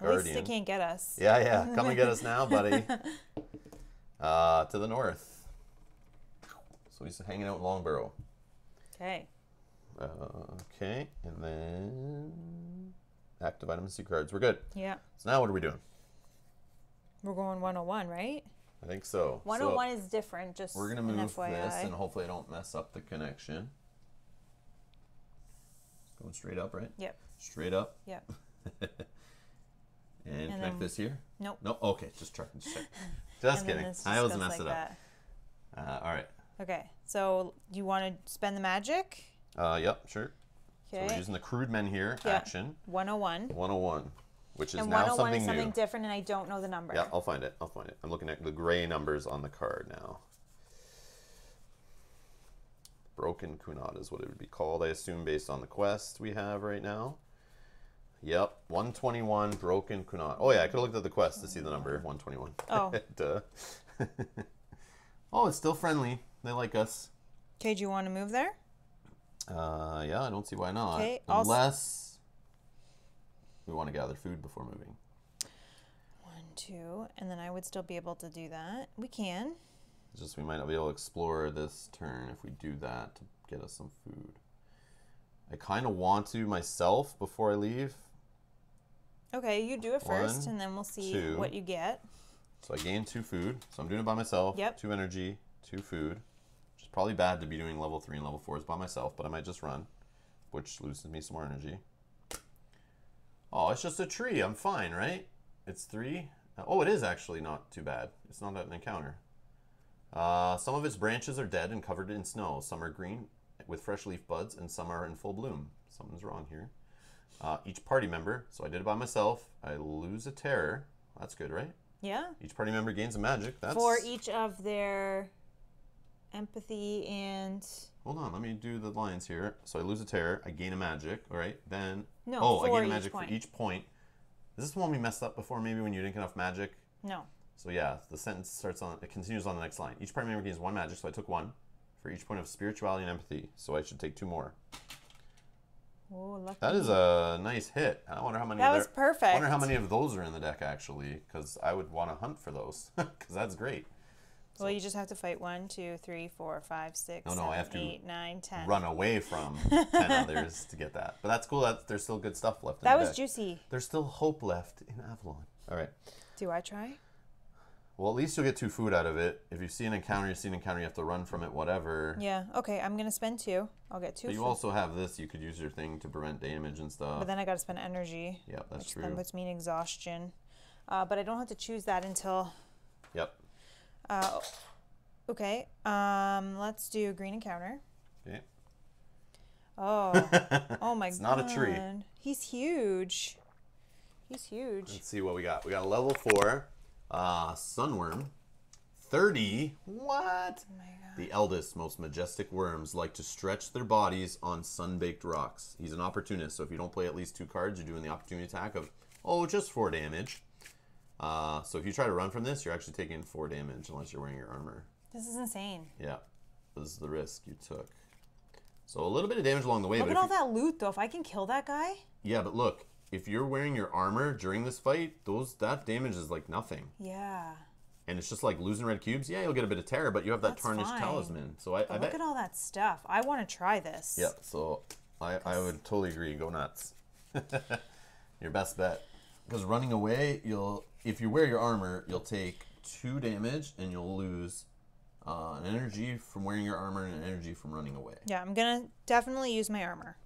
Guardian. At least it can't get us. Yeah, yeah. Come and get us now, buddy. To the north. So he's hanging out in Longbarrow. Okay. Okay, and then... Active vitamin C cards. We're good. Yeah. So now what are we doing? We're going 101, right? I think so. 101 is different. Just we're gonna move this, and hopefully I don't mess up the connection. Going straight up, right? Yep. Straight up. Yep. and connect this here. Nope. Nope. Okay, just checking. Just kidding. I always mess it up. All right. Okay. So you want to spend the magic? Yep. Sure. Okay. So we're using the crude men here, action. 101. 101, which is now something new. And 101 is something different, and I don't know the number. Yeah, I'll find it. I'll find it. I'm looking at the gray numbers on the card now. Broken Cunard is what it would be called, I assume, based on the quest we have right now. Yep, 121, Broken Cunard. Oh, yeah, I could have looked at the quest to see the number, 121. Oh. Duh. Oh, it's still friendly. They like us. Okay, do you want to move there? Yeah, I don't see why not. Okay, unless we want to gather food before moving. 1, 2, and then I would still be able to do that. We can. It's just we might not be able to explore this turn if we do that to get us some food. I kind of want to myself before I leave. Okay, you do it first, and then we'll see what you get. So I gain 2 food. So I'm doing it by myself. Yep. 2 energy, 2 food. Probably bad to be doing level 3 and level 4s by myself, but I might just run, which loses me some more energy. Oh, it's just a tree. I'm fine, right? It's 3. Oh, it is actually not too bad. It's not an encounter. Some of its branches are dead and covered in snow. Some are green with fresh leaf buds, and some are in full bloom. Something's wrong here. Each party member, so I did it by myself. I lose a terror. That's good, right? Yeah. Each party member gains a magic. That's... For each of their... Empathy and... Hold on, let me do the lines here. So I lose a terror, I gain a magic, all right? Then... No, oh, I gain a magic for each point. Is this the one we messed up before, maybe, when you didn't get enough magic? No. So yeah, the sentence starts on... It continues on the next line. Each party member gains 1 magic, so I took 1 for each point of spirituality and empathy. So I should take 2 more. Oh, lucky. That is a nice hit. I wonder how many... That was perfect. I wonder how many of those are in the deck, actually, because I would want to hunt for those, because that's great. Well, you just have to fight 1, 2, 3, 4, 5, 6, no, 7, 8, 9, 10. Run away from 10 others to get that. But that's cool. There's still good stuff left in the deck. That was juicy. There's still hope left in Avalon. All right. Do I try? Well, at least you'll get 2 food out of it. If you see an encounter, you see an encounter, you have to run from it, whatever. Yeah. Okay, I'm going to spend 2. I'll get 2 food. But you also have this. You could use your thing to prevent damage and stuff. But then I got to spend energy. Yeah, that's true. Which then puts me in exhaustion. But I don't have to choose that until... Yep. Okay. Let's do green encounter. Okay. Oh. Oh, my God. It's not a tree. He's huge. He's huge. Let's see what we got. We got a level 4. Sunworm, 30. What? Oh my God. The eldest, most majestic worms like to stretch their bodies on sun-baked rocks. He's an opportunist, so if you don't play at least 2 cards, you're doing the opportunity attack of, oh, just 4 damage. So if you try to run from this, you're actually taking 4 damage unless you're wearing your armor. This is insane. Yeah, this is the risk you took. So a little bit of damage along the way. Look at all that loot, though. If I can kill that guy. Yeah, but look. If you're wearing your armor during this fight, that damage is like nothing. Yeah. And it's just like losing red cubes. Yeah, you'll get a bit of terror, but you have that tarnished talisman. So I bet. Look at all that stuff. I want to try this. Yeah. So I would totally agree. Go nuts. Your best bet. Because running away, if you wear your armor, you'll take 2 damage and you'll lose an energy from wearing your armor and an energy from running away. Yeah, I'm gonna definitely use my armor.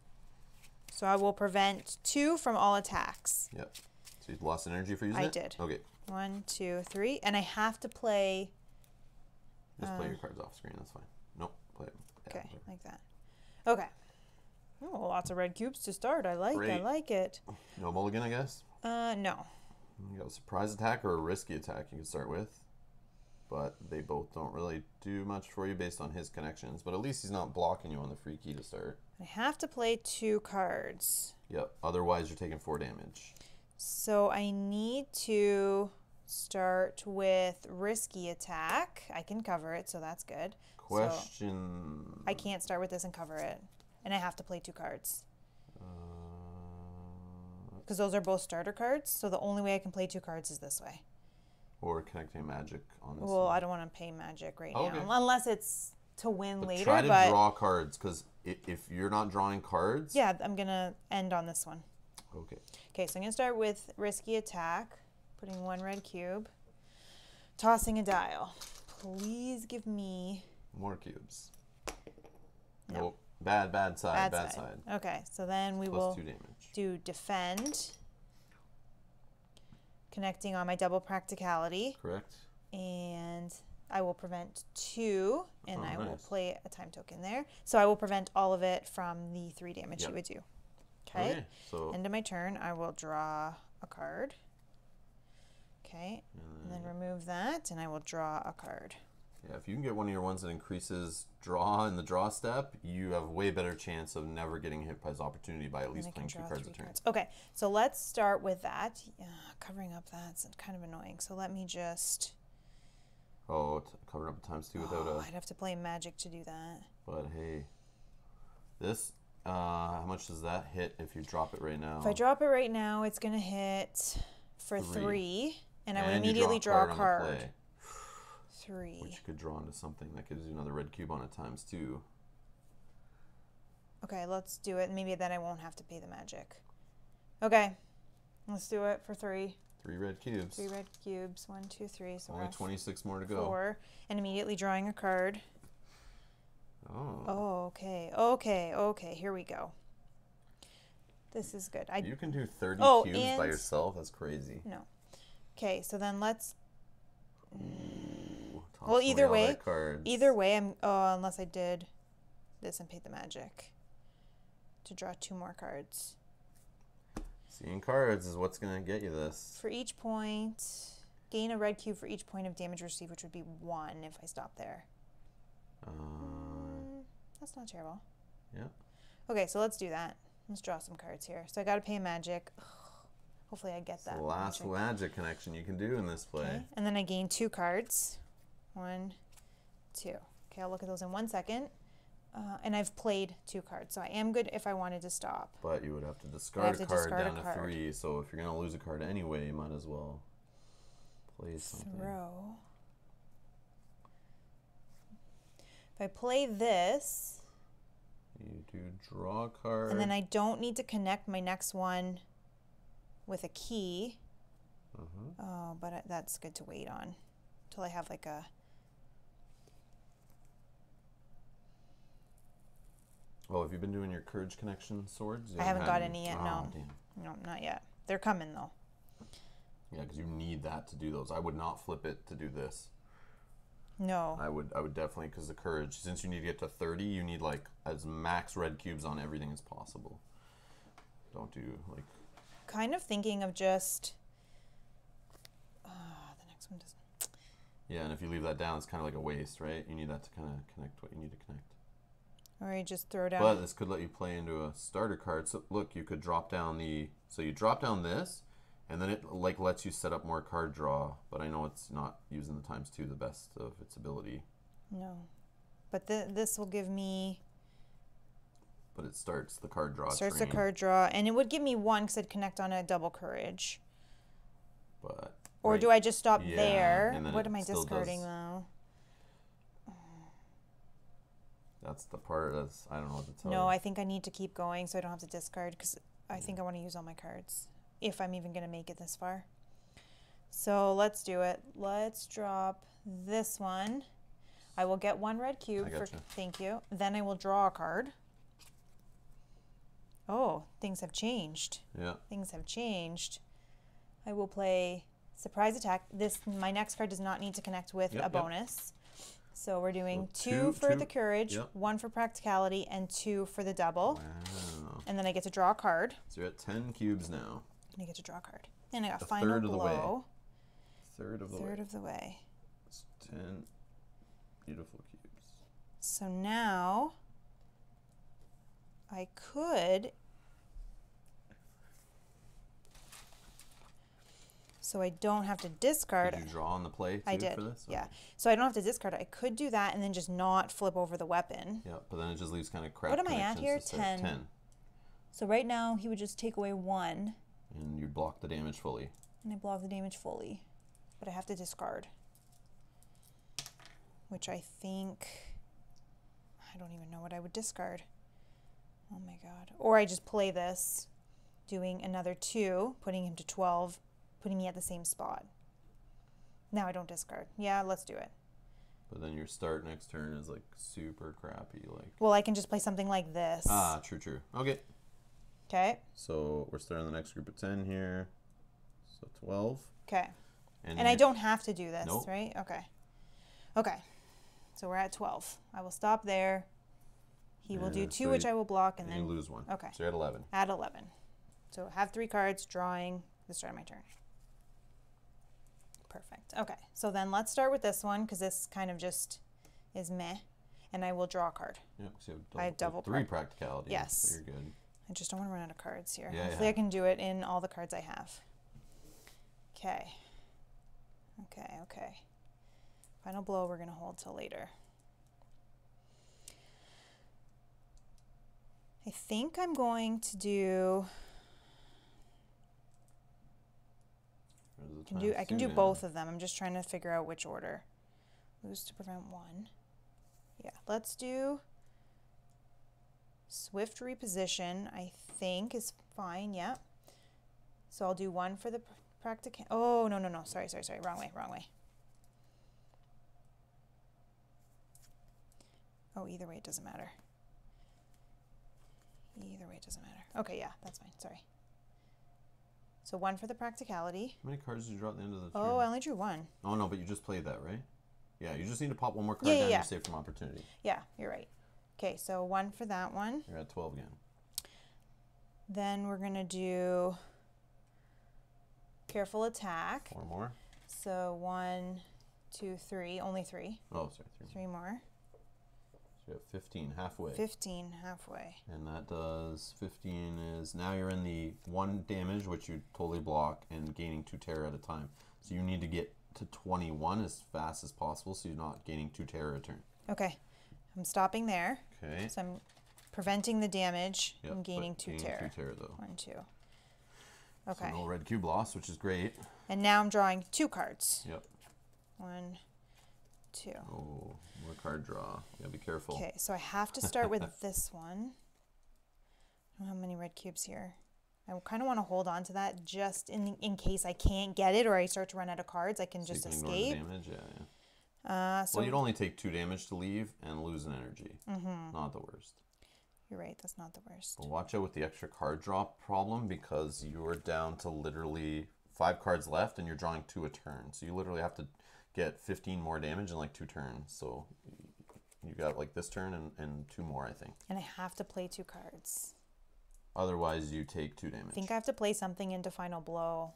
So I will prevent 2 from all attacks. Yep. So you lost energy for using it? I did. Okay. 1, 2, 3. And I have to play... Just play your cards off screen. That's fine. Nope. Play them. Yeah, okay. Like that. Okay. Oh, lots of red cubes to start. I like it. No mulligan, I guess? No. You got a surprise attack or a risky attack you can start with. But they both don't really do much for you based on his connections. But at least he's not blocking you on the free key to start. I have to play 2 cards. Yep. Otherwise, you're taking 4 damage. So I need to start with risky attack. I can cover it, so that's good. Question. So I can't start with this and cover it. And I have to play 2 cards. Because those are both starter cards. So the only way I can play 2 cards is this way. Or connecting magic on this. Well, I don't want to pay magic right now, unless it's to win later. Try to draw cards, because if you're not drawing cards, yeah, I'm gonna end on this one. Okay. Okay, so I'm gonna start with risky attack, putting 1 red cube, tossing a dial. Please give me more cubes. No. Nope. Bad side. Okay, so then we will do defend. Connecting on my double practicality. Correct. And I will prevent 2, and I will play a time token there. So I will prevent all of it from the 3 damage you would do. Okay. So end of my turn, I will draw a card. Okay. And then remove that, and I will draw a card. Yeah, if you can get one of your ones that increases draw in the draw step, you have way better chance of never getting hit by his opportunity by at least playing 2 cards a turn. Okay, so let's start with that. Covering up that's kind of annoying. So let me just... Oh, covering up ×2 without a... I'd have to play magic to do that. But hey, this... how much does that hit if you drop it right now? If I drop it right now, it's going to hit for 3, and I would immediately draw a card. 3. Which you could draw into something that gives you another red cube on it ×2. Okay, let's do it. Maybe then I won't have to pay the magic. Okay, let's do it for 3. 3 red cubes. 3 red cubes. 1, 2, 3. So only 26 more to go. 4, and immediately drawing a card. Oh. Oh, okay. Okay. Okay. Here we go. This is good. You can do 30 cubes by yourself. That's crazy. No. Okay, so then let's. Well, either way, I'm unless I did this and paid the magic to draw 2 more cards. Seeing cards is what's going to get you this. For each point, gain a red cube for each point of damage received, which would be 1 if I stop there. That's not terrible. Yeah. Okay, so let's do that. Let's draw some cards here. So I got to pay magic. Ugh. Hopefully I get that. The last magic connection you can do in this play. Okay. And then I gain 2 cards. 1, 2. Okay, I'll look at those in 1 second. And I've played 2 cards, so I am good if I wanted to stop. But you would have to discard a card down to 3, so if you're going to lose a card anyway, you might as well play something. Throw. If I play this... You do draw a card. And then I don't need to connect my next one with a key. Uh-huh. Oh, but that's good to wait on until I have like a... Oh, have you been doing your Courage Connection swords? I haven't got any yet, no. Damn. No, not yet. They're coming, though. Yeah, because you need that to do those. I would not flip it to do this. No. I would definitely, because the Courage, since you need to get to 30, you need, like, as max red cubes on everything as possible. Don't do, like... Kind of thinking of just... the next one doesn't... Yeah, and if you leave that down, it's kind of like a waste, right? You need that to kind of connect what you need to connect. Or you just throw down. But this could let you play into a starter card. So look, you could drop down the... So you drop down this, and then it like lets you set up more card draw. But I know it's not using the ×2 the best of its ability. No. But this will give me... But it starts the card draw. Starts the card draw. And it would give me one because I'd connect on a double Courage. But... Or right, do I just stop there? What am I discarding though? That's the part that's, I don't know what to tell you. No, I think I need to keep going so I don't have to discard because I think I want to use all my cards if I'm even going to make it this far. So let's do it. Let's drop this one. I will get one red cube. Thank you. Then I will draw a card. Oh, things have changed. Yeah. Things have changed. I will play Surprise Attack. This, my next card does not need to connect with a bonus. So we're doing two for the Courage, one for Practicality, and two for the double. Wow. And then I get to draw a card. So you're at 10 cubes now. And I get to draw a card. And I got Final Blow. Third of the way. It's 10 beautiful cubes. So now I could... So I don't have to discard. Did you draw on the play too for this? Yeah. So I don't have to discard. I could do that and then just not flip over the weapon. Yeah, but then it just leaves kind of crap. What am I at here? 10. 10. So right now he would just take away one. And you block the damage fully. And I block the damage fully. But I have to discard. Which I think... I don't even know what I would discard. Oh my god. Or I just play this, doing another 2, putting him to 12. Putting me at the same spot. Now I don't discard. Yeah, let's do it. But then your start next turn is like super crappy. Like, well, I can just play something like this. Ah, true, true. Okay. Okay. So we're starting the next group of 10 here. So 12. Okay. And I don't have to do this, right? Okay. Okay. So we're at 12. I will stop there. He will do 2, which I will block, and then you lose 1. Okay. So you're at 11. At 11. So I have 3 cards, drawing the start of my turn. Perfect. Okay, so then let's start with this one because this kind of just is meh, and I will draw a card. Yeah, so I have double practicality. Yes, so you're good. I just don't want to run out of cards here. Yeah, hopefully I can do it in all the cards I have. Okay. Okay. Okay. Final Blow. We're gonna hold till later. I think I'm going to do. I can do both of them. I'm just trying to figure out which order. Lose to prevent 1. Yeah, let's do Swift Reposition, I think, is fine. Yeah. So I'll do 1 for the practical. Oh, no, no, no. Sorry, sorry, sorry. Wrong way, wrong way. Oh, either way, it doesn't matter. Either way, it doesn't matter. Okay, yeah, that's fine. Sorry. So 1 for the practicality. How many cards did you draw at the end of the turn? Oh, I only drew 1. Oh, no, but you just played that, right? Yeah, you just need to pop 1 more card down to save from opportunity. Yeah, you're right. Okay, so 1 for that one. You're at 12 again. Then we're going to do Careful Attack. 4 more. So 1, 2, 3. Only 3. Oh, sorry. 3 more. So you have 15 halfway. 15 halfway. And that does 15 is now you're in the 1 damage, which you totally block, and gaining 2 terror at a time. So you need to get to 21 as fast as possible, so you're not gaining 2 terror a turn. Okay, I'm stopping there. Okay. So I'm preventing the damage and gaining 2 terror. 2 terror though. 1, 2. Okay. So no red cube loss, which is great. And now I'm drawing 2 cards. Yep. 1, two. Oh, more card draw. You gotta be careful. Okay, so I have to start with this one. I don't have many red cubes here. I kind of want to hold on to that just in case I can't get it or I start to run out of cards. I can just escape. So well, you'd only take 2 damage to leave and lose an energy. Mm-hmm. Not the worst. You're right. That's not the worst. But watch out with the extra card draw problem because you're down to literally 5 cards left and you're drawing 2 a turn. So you literally have to get 15 more damage in like 2 turns. So you got like this turn and 2 more, I think. And I have to play 2 cards. Otherwise, you take 2 damage. I think I have to play something into Final Blow.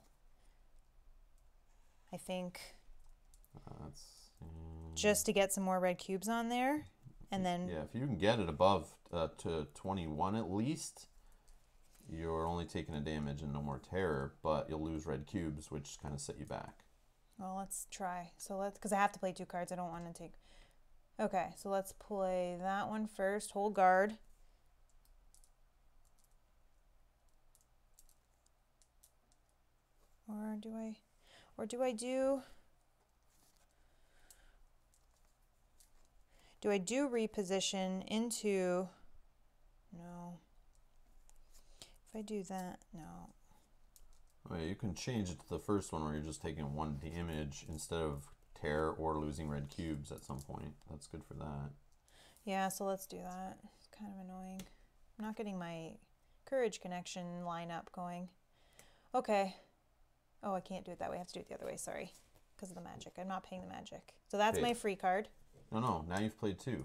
I think. That's... just to get some more red cubes on there, and then yeah, if you can get it above to 21 at least, you're only taking a damage and no more terror, but you'll lose red cubes, which kind of set you back. Well, let's try. So let's, because I have to play 2 cards. I don't want to take. Okay, so let's play that one first. Hold guard. Or do I do reposition into, no, if I do that, no. Well, you can change it to the first one where you're just taking 1 damage instead of tear or losing red cubes at some point. That's good for that. Yeah, so let's do that. It's kind of annoying. I'm not getting my courage connection lineup going. Okay. Oh, I can't do it that way. I have to do it the other way, sorry, because of the magic. I'm not paying the magic. So that's my free card. No, now you've played 2.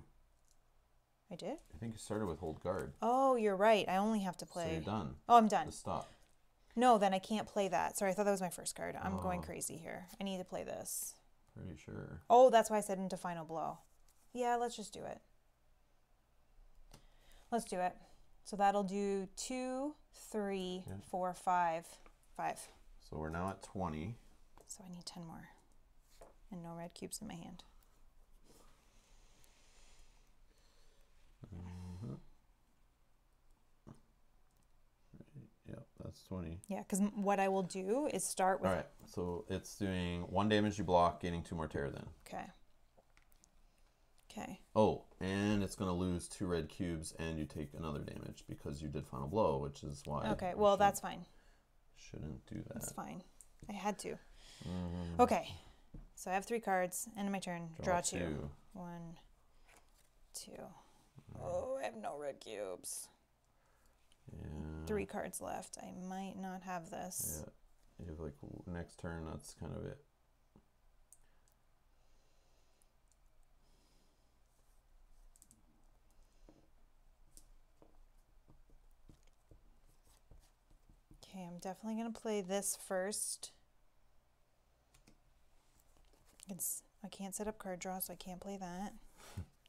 I did? I think you started with hold guard. Oh, you're right. I only have to play. So you're done. Oh, I'm done. Just stop. No, then I can't play that. Sorry, I thought that was my first card. I'm going crazy here. I need to play this. Pretty sure. Oh, that's why I said into Final Blow. Yeah, let's just do it. Let's do it. So that'll do 2, 3, 4, 5, 5. So we're now at 20. So I need 10 more. And no red cubes in my hand. Yep, that's 20. Yeah, because what I will do is start with... All right, so it's doing 1 damage you block, gaining 2 more terror then. Okay. Okay. Oh, and it's going to lose 2 red cubes and you take another damage because you did Final Blow, which is why... Okay, well, that's fine. Shouldn't do that. That's fine. I had to. Okay, so I have 3 cards. End of my turn. Draw two. 1, 2. Oh, I have no red cubes. Yeah. 3 cards left. I might not have this. Yeah, you have like next turn. That's kind of it. Okay, I'm definitely gonna play this first. I can't set up card draw, so I can't play that.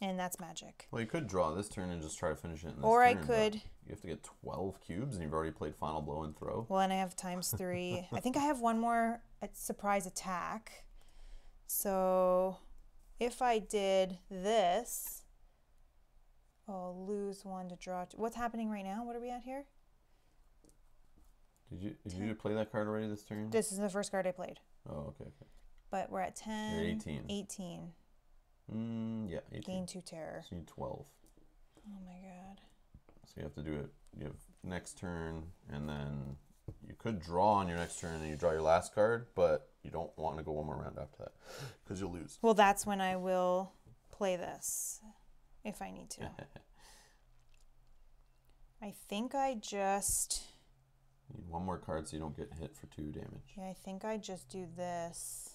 And that's magic. Well, you could draw this turn and just try to finish it in this turn. I could. You have to get 12 cubes, and you've already played Final Blow and Throw. Well, and I have ×3. I think I have 1 more surprise attack. So if I did this, I'll lose 1 to draw 2. What's happening right now? What are we at here? Did you play that card already this turn? This is the first card I played. Oh, okay. But we're at 10. You're 18. 18. Yeah, 18. Gain 2 terror. So you need 12. Oh my god. So you have to do it. You have next turn, and then you could draw on your next turn, and you draw your last card, but you don't want to go 1 more round after that because you'll lose. Well, that's when I will play this if I need to. I think I just... You need 1 more card so you don't get hit for 2 damage. Yeah, I think I just do this.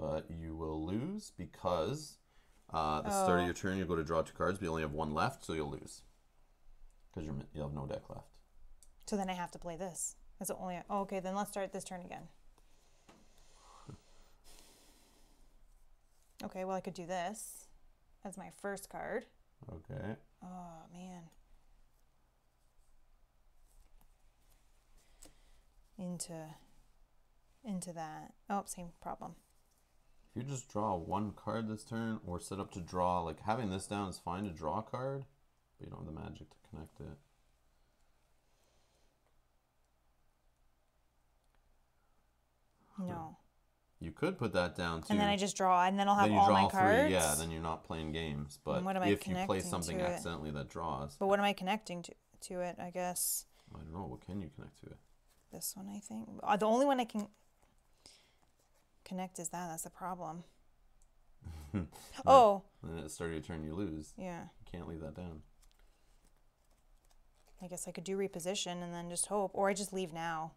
But you will lose because at the start of your turn, you go to draw 2 cards, but you only have 1 left, so you'll lose. Because you'll have no deck left. So then I have to play this. That's the only... Oh, okay, then let's start this turn again. Okay, well, I could do this as my first card. Okay. Oh, man. Into that. Oh, same problem. If you just draw 1 card this turn or set up to draw, like having this down is fine to draw a card, but you don't have the magic to connect it. No. You could put that down too. And then I just draw, and then I'll have all my cards. Three, yeah, then you're not playing games. But if you play something accidentally that draws. But what am I connecting to it, I guess? I don't know. What can you connect to it? This one, I think. The only one I can connect is that. That's the problem. Oh. Then at the start of your turn, you lose. Yeah. You can't leave that down. I guess I could do reposition and then just hope. Or I just leave now.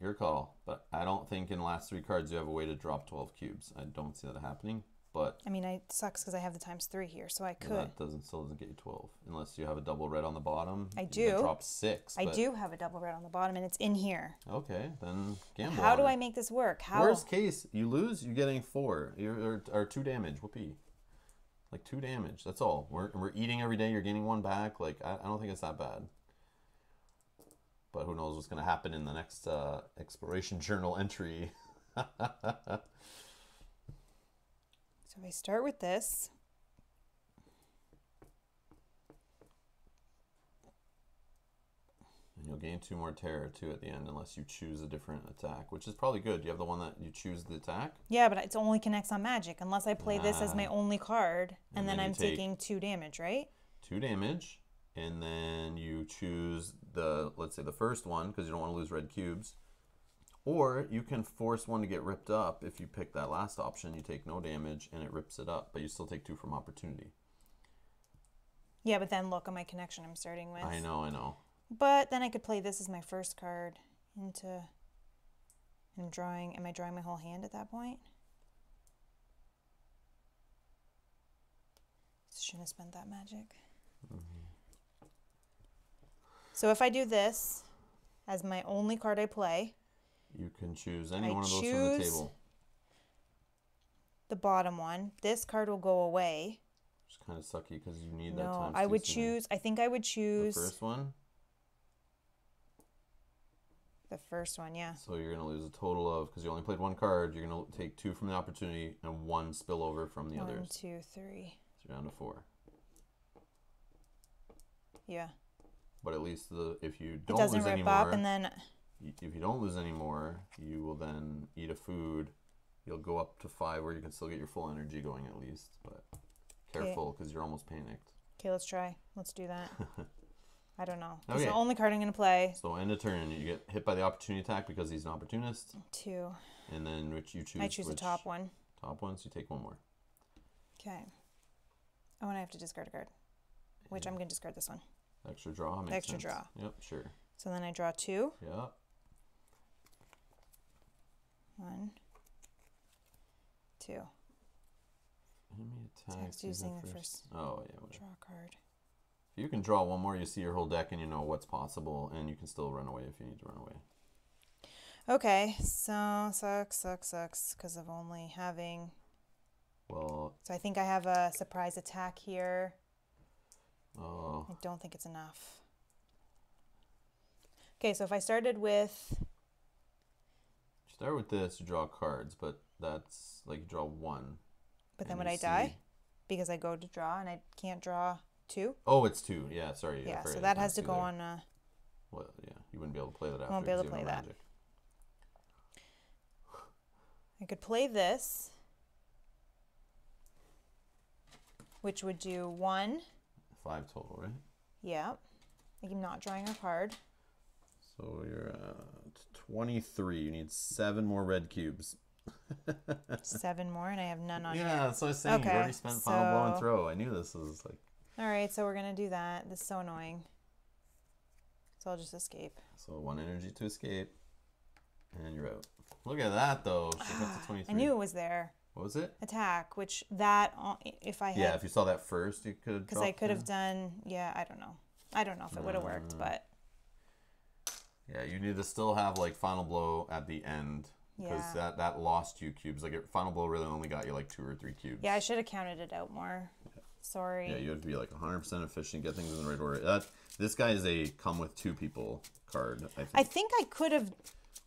Your call, but I don't think in the last three cards you have a way to drop 12 cubes. I don't see that happening, but... I mean, it sucks because I have the x3 here, so I could. That still doesn't get you 12, unless you have a double red on the bottom. I do. You can drop 6. I do have a double red on the bottom, and it's in here. Okay, then gamble. How do I make this work? How? Worst case, you lose, you're getting 4, or 2 damage. Whoopee. Like 2 damage, that's all. We're eating every day, you're gaining 1 back. Like, I don't think it's that bad. But who knows what's going to happen in the next exploration journal entry. So if I start with this. And you'll gain 2 more terror too at the end unless you choose a different attack, which is probably good. You have the one that you choose the attack? Yeah, but it only connects on magic unless I play this as my only card. And then I'm taking 2 damage, right? 2 damage. And then you choose the, let's say the first one, because you don't want to lose red cubes. Or you can force one to get ripped up. If you pick that last option, you take no damage and it rips it up, but you still take 2 from opportunity. Yeah, but then look at my connection I'm starting with. I know, I know. But then I could play this as my first card into, I'm drawing, am I drawing my whole hand at that point? Shouldn't have spent that magic. Mm-hmm. So if I do this as my only card I play, you can choose any one of those from the table. The bottom one. This card will go away. Which is kind of sucky because you need that time. No, I would choose. I think I would choose the first one. The first one, yeah. So you're gonna lose a total of, because you only played 1 card. You're gonna take 2 from the opportunity and 1 spillover from the others. 1, 2, 3. So you're down to 4. Yeah. But at least if you don't lose anymore, and then if you don't lose anymore, you will then eat a food. You'll go up to 5, where you can still get your full energy going at least. But careful, because you're almost panicked. Okay, let's try. Let's do that. I don't know. It's the only card I'm gonna play. So end of turn, you get hit by the opportunity attack because he's an opportunist. 2. And then which you choose. I choose the top one. Top one, so you take 1 more. Okay. Oh, and I have to discard a card, which I'm gonna discard this one. Extra draw makes sense. Extra draw. Yep, sure. So then I draw 2. Yep. 1, 2. Enemy attacks using the first. Oh yeah. Whatever. Draw card. If you can draw 1 more, you see your whole deck and you know what's possible, and you can still run away if you need to run away. Okay, so sucks because of only having. Well. So I think I have a surprise attack here. Oh. I don't think it's enough. Okay, so if I started with... Start with this, you draw cards, but that's like you draw 1. But then would I die? Because I go to draw and I can't draw 2? Oh, it's 2. Yeah, sorry. Yeah, so that has to go on... Well, yeah, you wouldn't be able to play that after. I won't be able to play that. I could play this, which would do 1... 5 total, right? Yeah. I'm not drawing a card. So you're at 23. You need 7 more red cubes. 7 more, and I have none on here. Yeah, that's what I was saying. Okay. You already spent final blow and throw. I knew this was like... All right, so we're going to do that. This is so annoying. So I'll just escape. So 1 energy to escape, and you're out. Look at that, though. She got to 23. I knew it was there. What was it? Attack, which that, if I had... Yeah, if you saw that first, you could have... Because I could have done... Yeah, I don't know. I don't know if it would have worked, but... Yeah, you need to still have, like, Final Blow at the end. Because that lost you cubes. Like, Final Blow really only got you, like, 2 or 3 cubes. Yeah, I should have counted it out more. Yeah. Sorry. Yeah, you have to be, like, 100% efficient, get things in the right order. This guy is a come-with-2 people card, I think. I think I could have...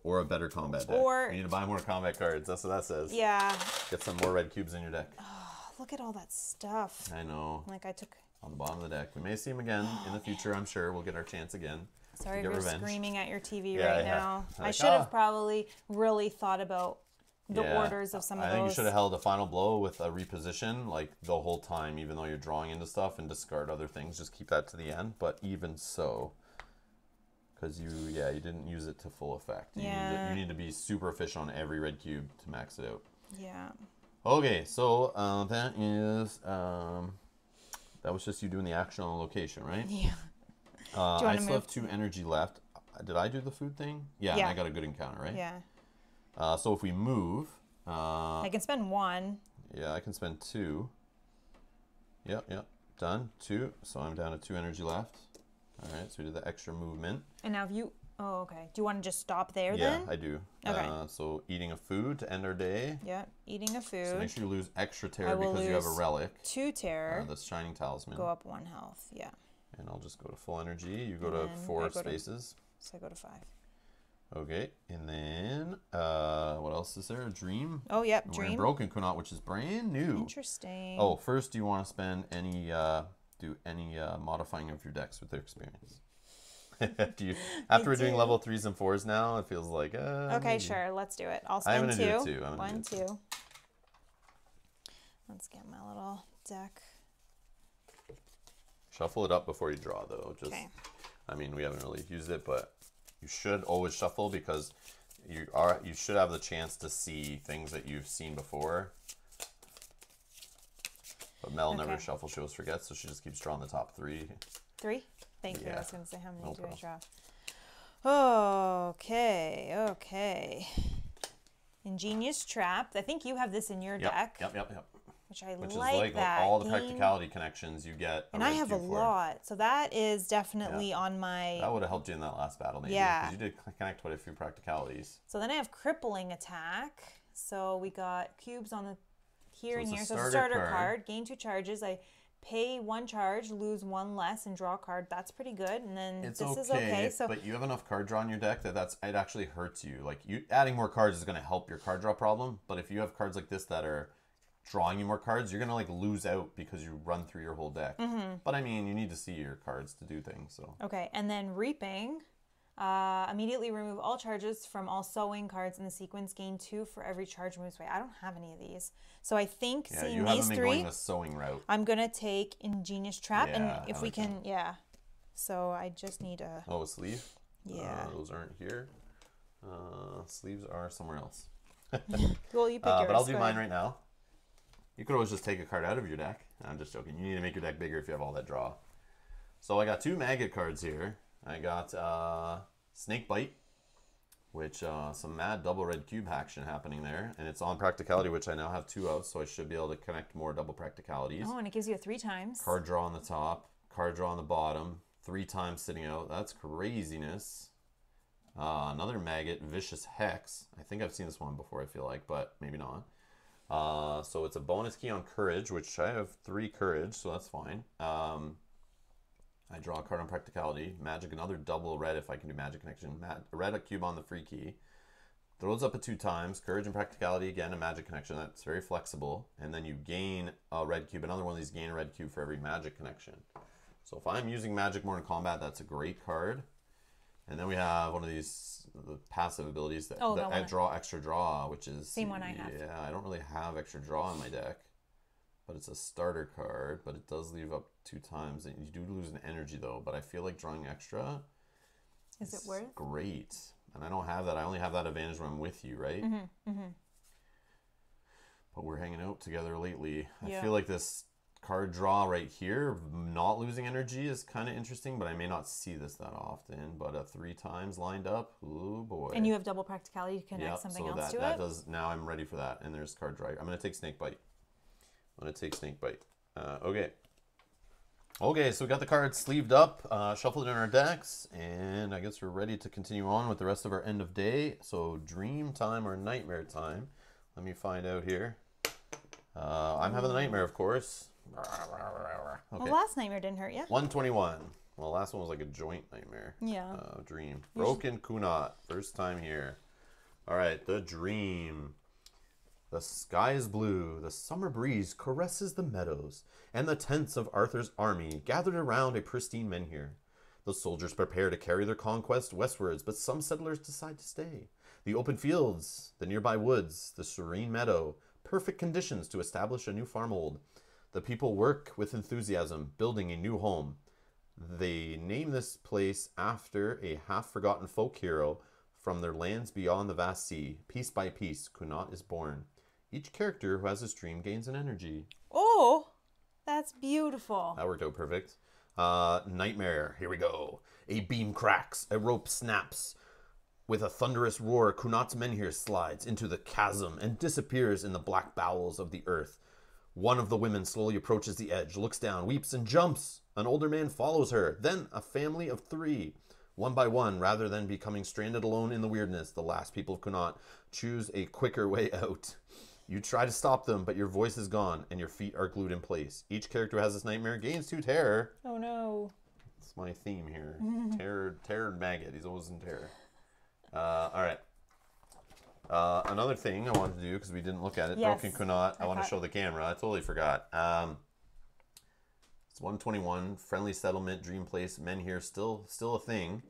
Or a better combat deck. Or you need to buy more combat cards. That's what that says. Yeah. Get some more red cubes in your deck. Oh, look at all that stuff. I know. Like I took... On the bottom of the deck. We may see him again in the future, man. I'm sure. We'll get our chance again. Sorry if you're screaming at your TV right now. Like, I should have probably really thought about the orders of some of those. I think you should have held a final blow with a reposition like the whole time, even though you're drawing into stuff, and discard other things. Just keep that to the end. But even so, because you didn't use it to full effect. You need to be super efficient on every red cube to max it out. Yeah. Okay, so that is that was just you doing the action on the location, right? Yeah. I still have 2 energy left. Did I do the food thing? Yeah, yeah. And I got a good encounter, right? Yeah. So if we move... I can spend 1. Yeah, I can spend 2. Yep, yep. Done. 2. So I'm down to 2 energy left. All right, so we did the extra movement. And now if you... Oh, okay. Do you want to just stop there then? Yeah, I do. Okay. So eating a food to end our day. Yeah, eating a food. So make sure you lose extra terror because you have a relic. 2 terror. The shining talisman. Go up 1 health, yeah. And I'll just go to full energy. You go to 4 spaces. So I go to 5. Okay, and then what else is there? A dream. Oh, yep, and dream. We're in Broken Connaught, which is brand new. Interesting. Oh, first, do you want to spend any modifying of your decks with their experience? After we're doing level 3s and 4s now, it feels like okay, maybe. Sure, let's do it. I'll spend 2. I'm gonna do 2. One, two. Let's get my little deck. Shuffle it up before you draw, though. Just, okay. I mean, we haven't really used it, but you should always shuffle because you should have the chance to see things that you've seen before. But Mel never shuffles; she always forgets, so she just keeps drawing the top 3. 3. Thank you. I was going to say, how many do I draw? Okay, okay. Ingenious Trap. I think you have this in your deck. Yep. Which I like that. All the practicality connections you get. And I have a lot. So that is definitely on my... That would have helped you in that last battle, maybe. Yeah. Because you did connect quite a few practicalities. So then I have Crippling Attack. So we got cubes on the here and here. So it's a starter card. Gain 2 charges. I... Pay 1 charge, lose 1 less, and draw a card. That's pretty good. And then this is okay. So, but you have enough card draw in your deck that it actually hurts you. Like adding more cards is going to help your card draw problem. But if you have cards like this that are drawing you more cards, you're going to like lose out because you run through your whole deck. Mm-hmm. But I mean, you need to see your cards to do things. So okay, and then Reaping. Immediately remove all charges from all sowing cards in the sequence. Gain 2 for every charge moves away. I don't have any of these, so I think seeing these 3, going the sowing route. I'm gonna take Ingenious Trap, and if we can, So I just need a sleeve. Yeah, those aren't here. Sleeves are somewhere else. Well, you pick yours, but I'll do mine right now. You could always just take a card out of your deck. I'm just joking. You need to make your deck bigger if you have all that draw. So I got 2 maggot cards here. I got Snake Bite, which some mad double red cube action happening there. And it's on practicality, which I now have 2 of, so I should be able to connect more double practicalities. Oh, and it gives you a 3 times. Card draw on the top, card draw on the bottom, 3 times sitting out. That's craziness. Another maggot, Vicious Hex. I think I've seen this one before, I feel like, but maybe not. So it's a bonus key on Courage, which I have 3 Courage, so that's fine. I draw a card on practicality. Magic, another double red if I can do magic connection. Red a cube on the free key. Throws up a 2 times. Courage and practicality, again, a magic connection. That's very flexible. And then you gain a red cube. Another one of these gain a red cube for every magic connection. So if I'm using magic more in combat, that's a great card. And then we have one of these passive abilities that, that draw extra draw, which is... Same one I have. Yeah, I don't really have extra draw in my deck. But it's a starter card, but it does leave up 2 times. And you do lose an energy, though. But I feel like drawing extra is worth great. And I don't have that. I only have that advantage when I'm with you, right? Mm-hmm, mm-hmm. But we're hanging out together lately. Yeah. I feel like this card draw right here, not losing energy, is kind of interesting. But I may not see this that often. But a 3 times lined up, ooh, boy. And you have double practicality to connect something else to it? Now I'm ready for that. And there's card draw. I'm going to take Snake Bite. I'm going to take Snake Bite. Okay, so we got the cards sleeved up, shuffled in our decks, and I guess we're ready to continue on with the rest of our end of day. So dream time or nightmare time. Let me find out here. I'm having the nightmare, of course. Okay. Well, last nightmare didn't hurt you. 121. Well, the last one was like a joint nightmare. Yeah. Dream. Broken Connaught. First time here. All right, the dream. The sky is blue, the summer breeze caresses the meadows, and the tents of Arthur's army gathered around a pristine menhir. The soldiers prepare to carry their conquest westwards, but some settlers decide to stay. The open fields, the nearby woods, the serene meadow, perfect conditions to establish a new farmhold. The people work with enthusiasm, building a new home. They name this place after a half-forgotten folk hero from their lands beyond the vast sea. Piece by piece, Kunat is born. Each character who has his dream gains an energy. Oh, that's beautiful. That worked out perfect. Nightmare, here we go. A beam cracks, a rope snaps. With a thunderous roar, Kunat's menhir slides into the chasm and disappears in the black bowels of the earth. One of the women slowly approaches the edge, looks down, weeps, and jumps. An older man follows her, then a family of three. One by one, rather than becoming stranded alone in the weirdness, the last people of Kunat choose a quicker way out. You try to stop them, but your voice is gone, and your feet are glued in place. Each character who has this nightmare gains 2 terror. Oh no. That's my theme here. Terror maggot. He's always in terror. All right. Another thing I wanted to do, because we didn't look at it, yes. Broken Kunat, I want to show the camera. I totally forgot. It's 121, friendly settlement, dream place, men here, still a thing.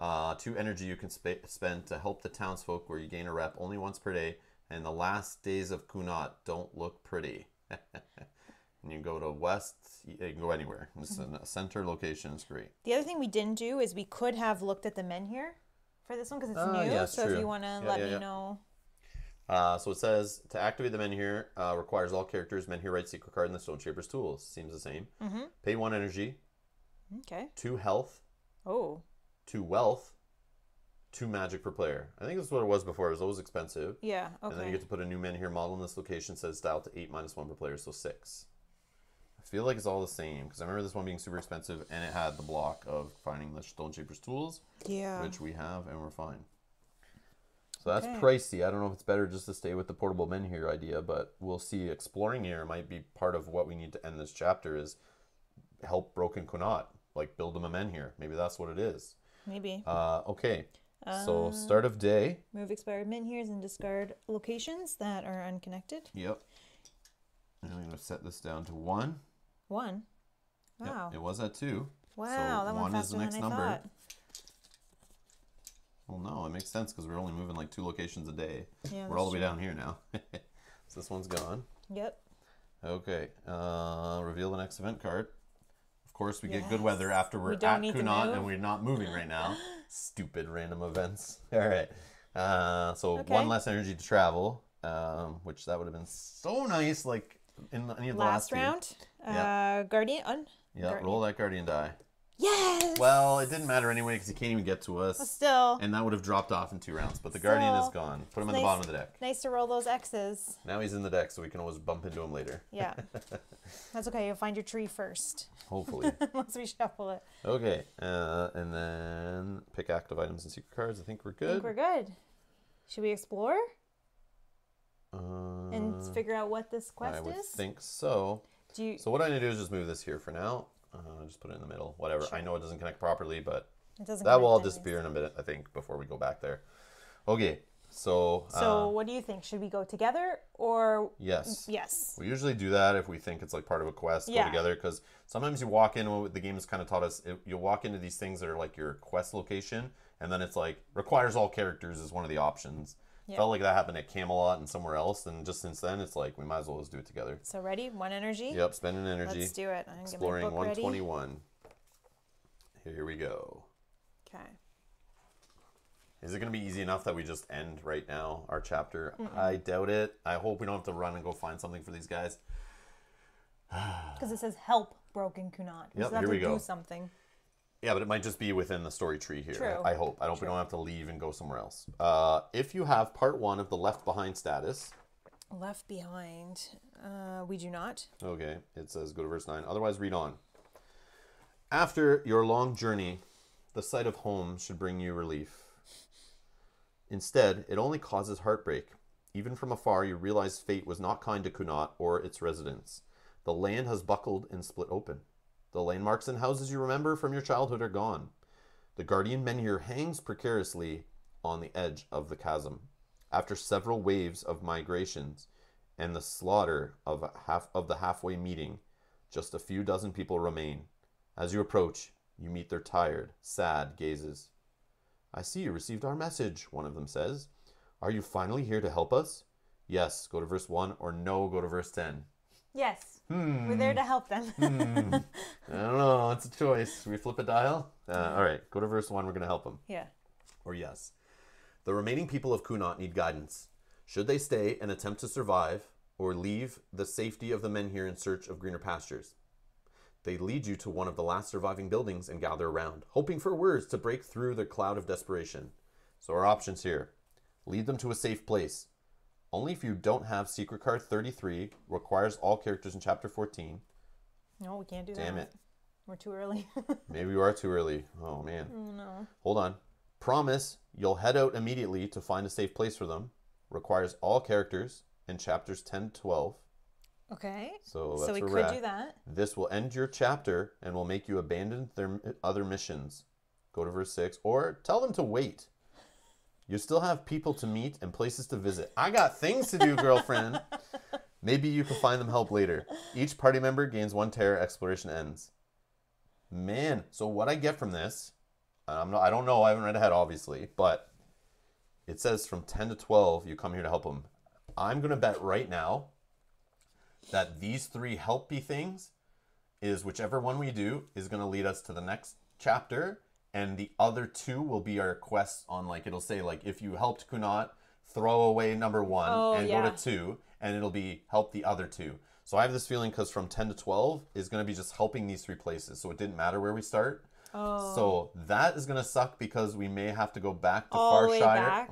2 energy you can spend to help the townsfolk where you gain a rep only once per day. And the last days of Kunat don't look pretty. And you go to west, you can go anywhere. It's a center location, it's great. The other thing we didn't do is we could have looked at the men here. For this one, because it's new, yeah, so true. If you want to let me know. So it says, to activate the menhir requires all characters. Menhir write secret card in the Stone Shaper's tools. Seems the same. Mm-hmm. Pay 1 energy. Okay. 2 health. Oh. 2 wealth. 2 magic per player. I think that's what it was before. It was always expensive. Yeah, okay. And then you get to put a new menhir model in this location. It says style to 8 minus 1 per player, so 6. I feel like it's all the same, because I remember this one being super expensive, and it had the block of finding the Stone Shaper's tools, yeah, which we have, and we're fine. So that's pricey. I don't know if it's better just to stay with the portable menhir idea, but we'll see. Exploring here might be part of what we need to end this chapter is help Broken Kunat, like build him a menhir. Maybe that's what it is. Maybe. Okay. So start of day. Move expired menhirs and discard locations that are unconnected. Yep. And I'm going to set this down to 1. 1? Wow. Yep, it was at 2. Wow, so that one is the next number. Thought. Well, no, it makes sense because we're only moving like 2 locations a day. Yeah, we're all the way down here now. So this one's gone. Yep. Okay, reveal the next event card. Of course, we get good weather after we're at Kunat and we're not moving right now. Stupid random events. All right, so 1 less energy to travel, which that would have been so nice, like in any of the last round. Yep. Guardian. Yeah, roll that guardian die. Yes. Well, it didn't matter anyway because he can't even get to us. But still. And that would have dropped off in 2 rounds. But the guardian is gone. Put him at the bottom of the deck. Nice to roll those X's. Now he's in the deck, so we can always bump into him later. Yeah. That's okay. You'll find your tree first. Hopefully. Once we shuffle it. Okay. And then pick active items and secret cards. I think we're good. I think we're good. Should we explore? And figure out what this quest is? I would think so. So what I'm going to do is just move this here for now. Just put it in the middle. Whatever. Sure. I know it doesn't connect properly, but that will all disappear in a minute, I think, before we go back there. Okay. So what do you think? Should we go together or? Yes. Yes. We usually do that if we think it's like part of a quest, go together. Because sometimes you walk in, what the game has kind of taught us, you'll walk into these things that are like your quest location. And then it's like, requires all characters is one of the options. Yep. Felt like that happened at Camelot and somewhere else, and just since then, it's like we might as well just do it together. So ready? 1 energy? Yep, spend an energy. Let's do it. I'm going to get my book ready. Exploring 121. Here we go. Okay. Is it going to be easy enough that we just end right now our chapter? Mm-mm. I doubt it. I hope we don't have to run and go find something for these guys. Because it says help Broken Kunat. Yep, here we go. Do something. Yeah, but it might just be within the story tree here. True. I hope. I hope we don't have to leave and go somewhere else. If you have part 1 of the Left Behind status. Left Behind. We do not. Okay. It says go to verse 9. Otherwise, read on. After your long journey, the sight of home should bring you relief. Instead, it only causes heartbreak. Even from afar, you realize fate was not kind to Kunat or its residents. The land has buckled and split open. The landmarks and houses you remember from your childhood are gone. The guardian menhir hangs precariously on the edge of the chasm. After several waves of migrations and the slaughter of the halfway meeting, just a few dozen people remain. As you approach, you meet their tired, sad gazes. I see you received our message, one of them says. Are you finally here to help us? Yes, go to verse 1, or no, go to verse 10. Yes, we're there to help them. I don't know, it's a choice. We flip a dial? All right, go to verse 1, we're going to help them. Yeah. Or yes. The remaining people of Kunat need guidance. Should they stay and attempt to survive, or leave the safety of the men here in search of greener pastures? They lead you to one of the last surviving buildings and gather around, hoping for words to break through the cloud of desperation. So our options here. Lead them to a safe place. Only if you don't have secret card 33, requires all characters in chapter 14. No, we can't do that. Damn it. We're too early. Maybe you are too early. Oh, man. Oh, no. Hold on. Promise you'll head out immediately to find a safe place for them. Requires all characters in chapters 10 to 12. Okay, so we could do that. This will end your chapter and will make you abandon their other missions. Go to verse 6, or tell them to wait. You still have people to meet and places to visit. I got things to do, girlfriend. Maybe you can find them help later. Each party member gains 1 terror. Exploration ends. Man, so what I get from this, I don't know. I haven't read ahead, obviously, but it says from 10 to 12, you come here to help them. I'm going to bet right now that these 3 helpy things is whichever one we do is going to lead us to the next chapter, and the other 2 will be our quests on, like, it'll say, like, if you helped Kunat, throw away number 1 go to 2, and it'll be help the other 2. So I have this feeling because from 10 to 12 is going to be just helping these 3 places, so it didn't matter where we start. Oh. So that is going to suck because we may have to go back to Farshire,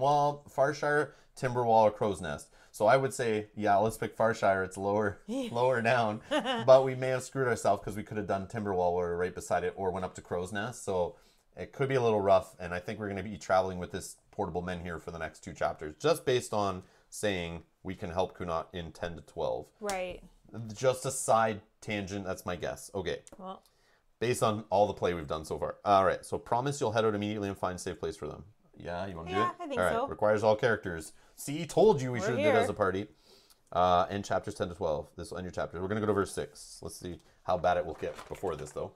Timberwall, or Crow's Nest. So I would say, yeah, let's pick Farshire. It's lower down. But we may have screwed ourselves because we could have done Timberwall or right beside it, or went up to Crow's Nest. So it could be a little rough. And I think we're going to be traveling with this portable men here for the next 2 chapters, just based on saying we can help Kunat in 10 to 12. Right. Just a side tangent. That's my guess. Okay. Well. Based on all the play we've done so far. All right. So promise you'll head out immediately and find a safe place for them. Yeah, you want to do it? Yeah, I think so. All right. Requires all characters. See, told you we should have did it as a party. And chapters 10 to 12. This will end your chapter. We're going to go to verse 6. Let's see how bad it will get before this, though.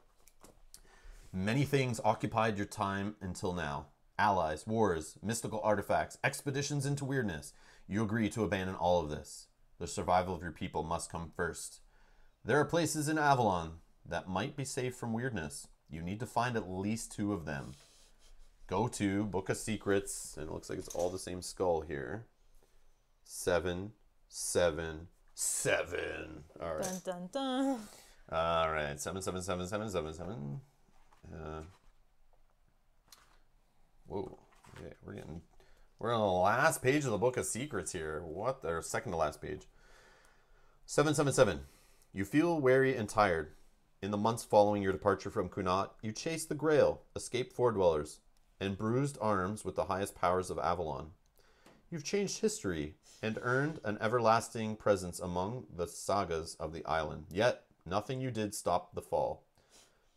Many things occupied your time until now. Allies, wars, mystical artifacts, expeditions into weirdness. You agree to abandon all of this. The survival of your people must come first. There are places in Avalon that might be safe from weirdness. You need to find at least 2 of them. Go to Book of Secrets, and it looks like it's all the same skull here. 7, 7, 7. All right. Dun, dun, dun. All right. 7, 7, 7, 7, 7, 7. Whoa. Okay, we're on the last page of the Book of Secrets here. What? Or second to last page. 7, 7, 7. You feel weary and tired. In the months following your departure from Kunat, you chased the Grail, escaped Four Dwellers, and bruised arms with the highest powers of Avalon. You've changed history and earned an everlasting presence among the sagas of the island. Yet, nothing you did stopped the fall.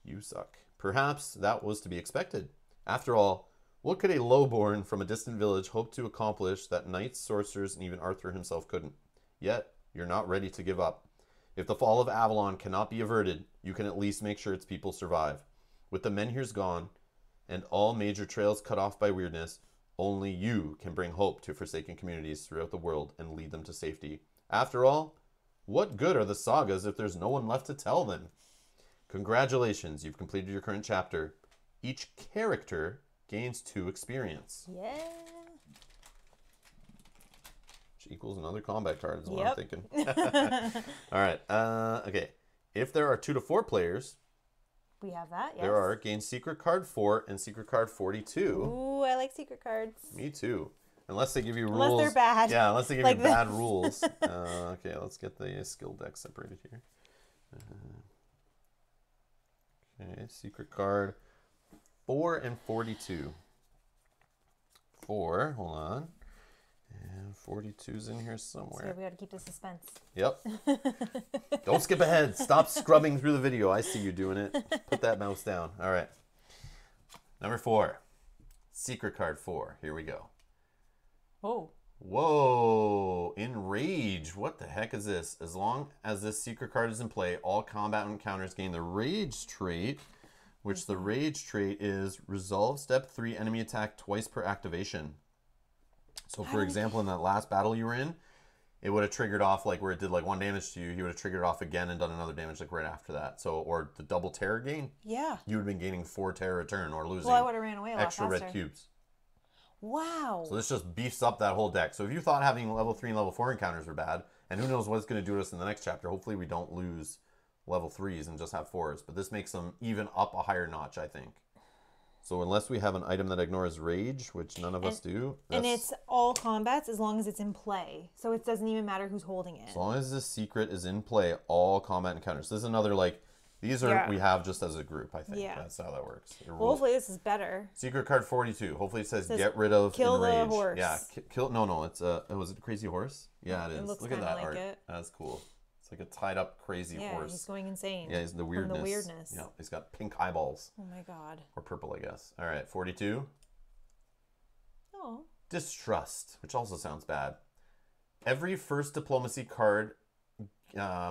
You suck. Perhaps that was to be expected. After all, what could a lowborn from a distant village hope to accomplish that knights, sorcerers, and even Arthur himself couldn't? Yet, you're not ready to give up. If the fall of Avalon cannot be averted, you can at least make sure its people survive. With the men here's gone, and all major trails cut off by weirdness, only you can bring hope to forsaken communities throughout the world and lead them to safety. After all, what good are the sagas if there's no one left to tell them? Congratulations, you've completed your current chapter. Each character gains 2 experience. Yeah. Equals another combat card is what I'm thinking. All right. Okay. If there are 2 to 4 players. We have that, yes. There are. Gain secret card 4 and secret card 42. Ooh, I like secret cards. Me too. Unless they give you rules. Unless they're bad. Yeah, unless they give like you bad rules. Okay, let's get the skill deck separated here. Okay, secret card 4 and 42. 4, hold on. And 42's in here somewhere. So we got to keep the suspense. Yep. Don't skip ahead. Stop scrubbing through the video. I see you doing it. Put that mouse down. All right. Number 4. Secret card 4. Here we go. Oh. Whoa. Enrage. What the heck is this? As long as this secret card is in play, all combat encounters gain the rage trait, which the rage trait is resolve step 3 enemy attack twice per activation. So for example, in that last battle you were in, it would have triggered off like where it did like one damage to you, he would have triggered it off again and done another damage like right after that. So, or the double terror gain. Yeah. You would have been gaining 4 terror a turn or losing extra red cubes. Wow. So this just beefs up that whole deck. So if you thought having level 3 and level 4 encounters were bad, and who knows what's going to do to us in the next chapter, hopefully we don't lose level 3s and just have 4s. But this makes them even up a higher notch, I think. So unless we have an item that ignores rage, which none of us do. And it's all combats as long as it's in play. So it doesn't even matter who's holding it. As long as this secret is in play, all combat encounters. This is another like... These are we have just as a group, I think. Yeah. That's how that works. Well, hopefully this is better. Secret card 42. Hopefully it says, get rid of kill enrage. Kill the horse. Yeah, kill. No, no. It's a. Was it a crazy horse? Yeah, it is. Look at that art. That's cool. It's like a tied up crazy horse. Yeah, he's going insane. Yeah, he's the weirdness. From the weirdness. Yeah, he's got pink eyeballs. Oh my god. Or purple, I guess. All right, 42. Oh. Distrust, which also sounds bad. Every first diplomacy card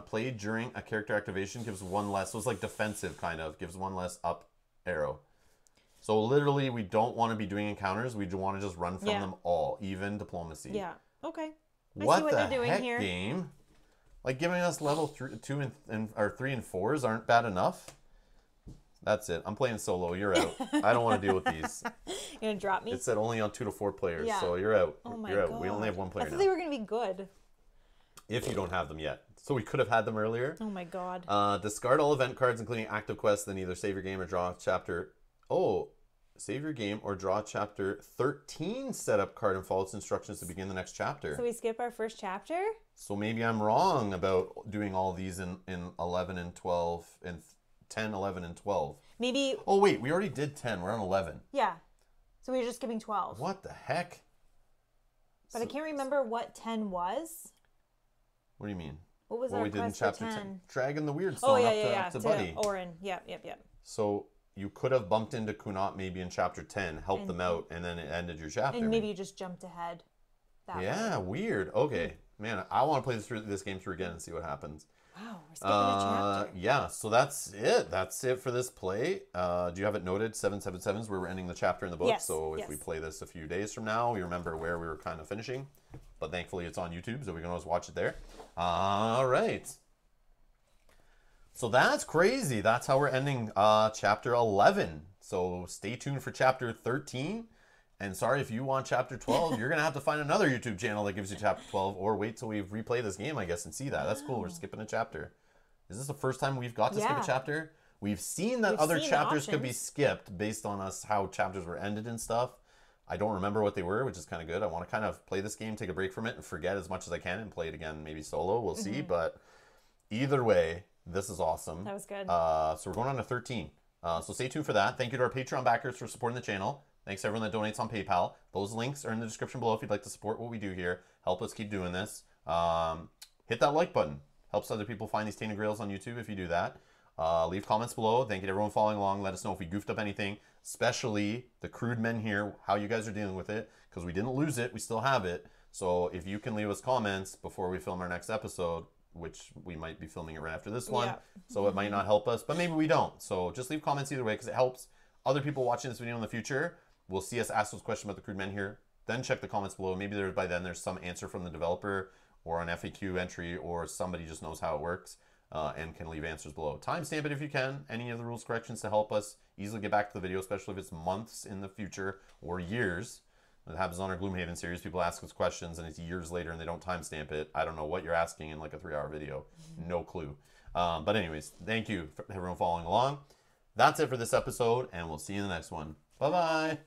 played during a character activation gives 1 less. So it's like defensive kind of. Gives 1 less up arrow. So literally we don't want to be doing encounters. We want to just run from them all. Even diplomacy. Yeah. Okay. I see what they're doing here. Game? Like giving us level 3 and 4s aren't bad enough. That's it. I'm playing solo. You're out. I don't want to deal with these. You're going to drop me? It said only on 2 to 4 players. Yeah. So you're out. Oh my god. We only have 1 player now. I thought they were going to be good. If you don't have them yet. So we could have had them earlier. Oh my god. Discard all event cards, including active quests, then either save your game or draw chapter... Oh, save your game or draw chapter 13 setup card and follow its instructions to begin the next chapter. So we skip our first chapter? So maybe I'm wrong about doing all these in 11 and 12, and 10, 11, and 12. Maybe... Oh wait, we already did 10. We're on 11. Yeah. So we were just skipping 12. What the heck? But so, I can't remember what 10 was. What do you mean? What was our quest for 10? Dragging the weird stone up to Buddy. Orin. Yep. So you could have bumped into Kunat maybe in chapter 10, helped them out, and then it ended your chapter. And maybe you just jumped ahead. That way. Weird. Okay. Man, I want to play this game through again and see what happens. Wow, we're skipping a chapter. Yeah, so that's it. That's it for this play. Do you have it noted? 777s where we're ending the chapter in the book. Yes, so if we play this a few days from now, we remember where we were kind of finishing. But thankfully it's on YouTube, so we can always watch it there. All right. So that's crazy. That's how we're ending chapter 11. So stay tuned for chapter 13. And sorry if you want chapter 12, you're going to have to find another YouTube channel that gives you chapter 12 or wait till we've replayed this game, I guess, and see that. That's cool. We're skipping a chapter. Is this the first time we've got to skip a chapter? We've seen that other chapters could be skipped based on us how chapters were ended and stuff. I don't remember what they were, which is kind of good. I want to kind of play this game, take a break from it, and forget as much as I can and play it again, maybe solo. We'll see. But either way, this is awesome. That was good. So we're going on to 13. So stay tuned for that. Thank you to our Patreon backers for supporting the channel. Thanks to everyone that donates on PayPal. Those links are in the description below if you'd like to support what we do here. Help us keep doing this. Hit that like button. Helps other people find these Tainted Grails on YouTube if you do that. Leave comments below. Thank you to everyone following along. Let us know if we goofed up anything, especially the crude men here, how you guys are dealing with it, because we didn't lose it. We still have it. So if you can leave us comments before we film our next episode, which we might be filming it right after this one, so it might not help us, but maybe we don't. So just leave comments either way because it helps other people watching this video in the future. We'll see us ask those questions about the crude men here. Then check the comments below. Maybe there, by then there's some answer from the developer or an FAQ entry or somebody just knows how it works and can leave answers below. Timestamp it if you can. Any of the rules corrections to help us easily get back to the video, especially if it's months in the future or years. That happens on our Gloomhaven series. People ask us questions and it's years later and they don't timestamp it. I don't know what you're asking in like a 3-hour video. No clue. But anyways, thank you for everyone following along. That's it for this episode and we'll see you in the next one. Bye-bye.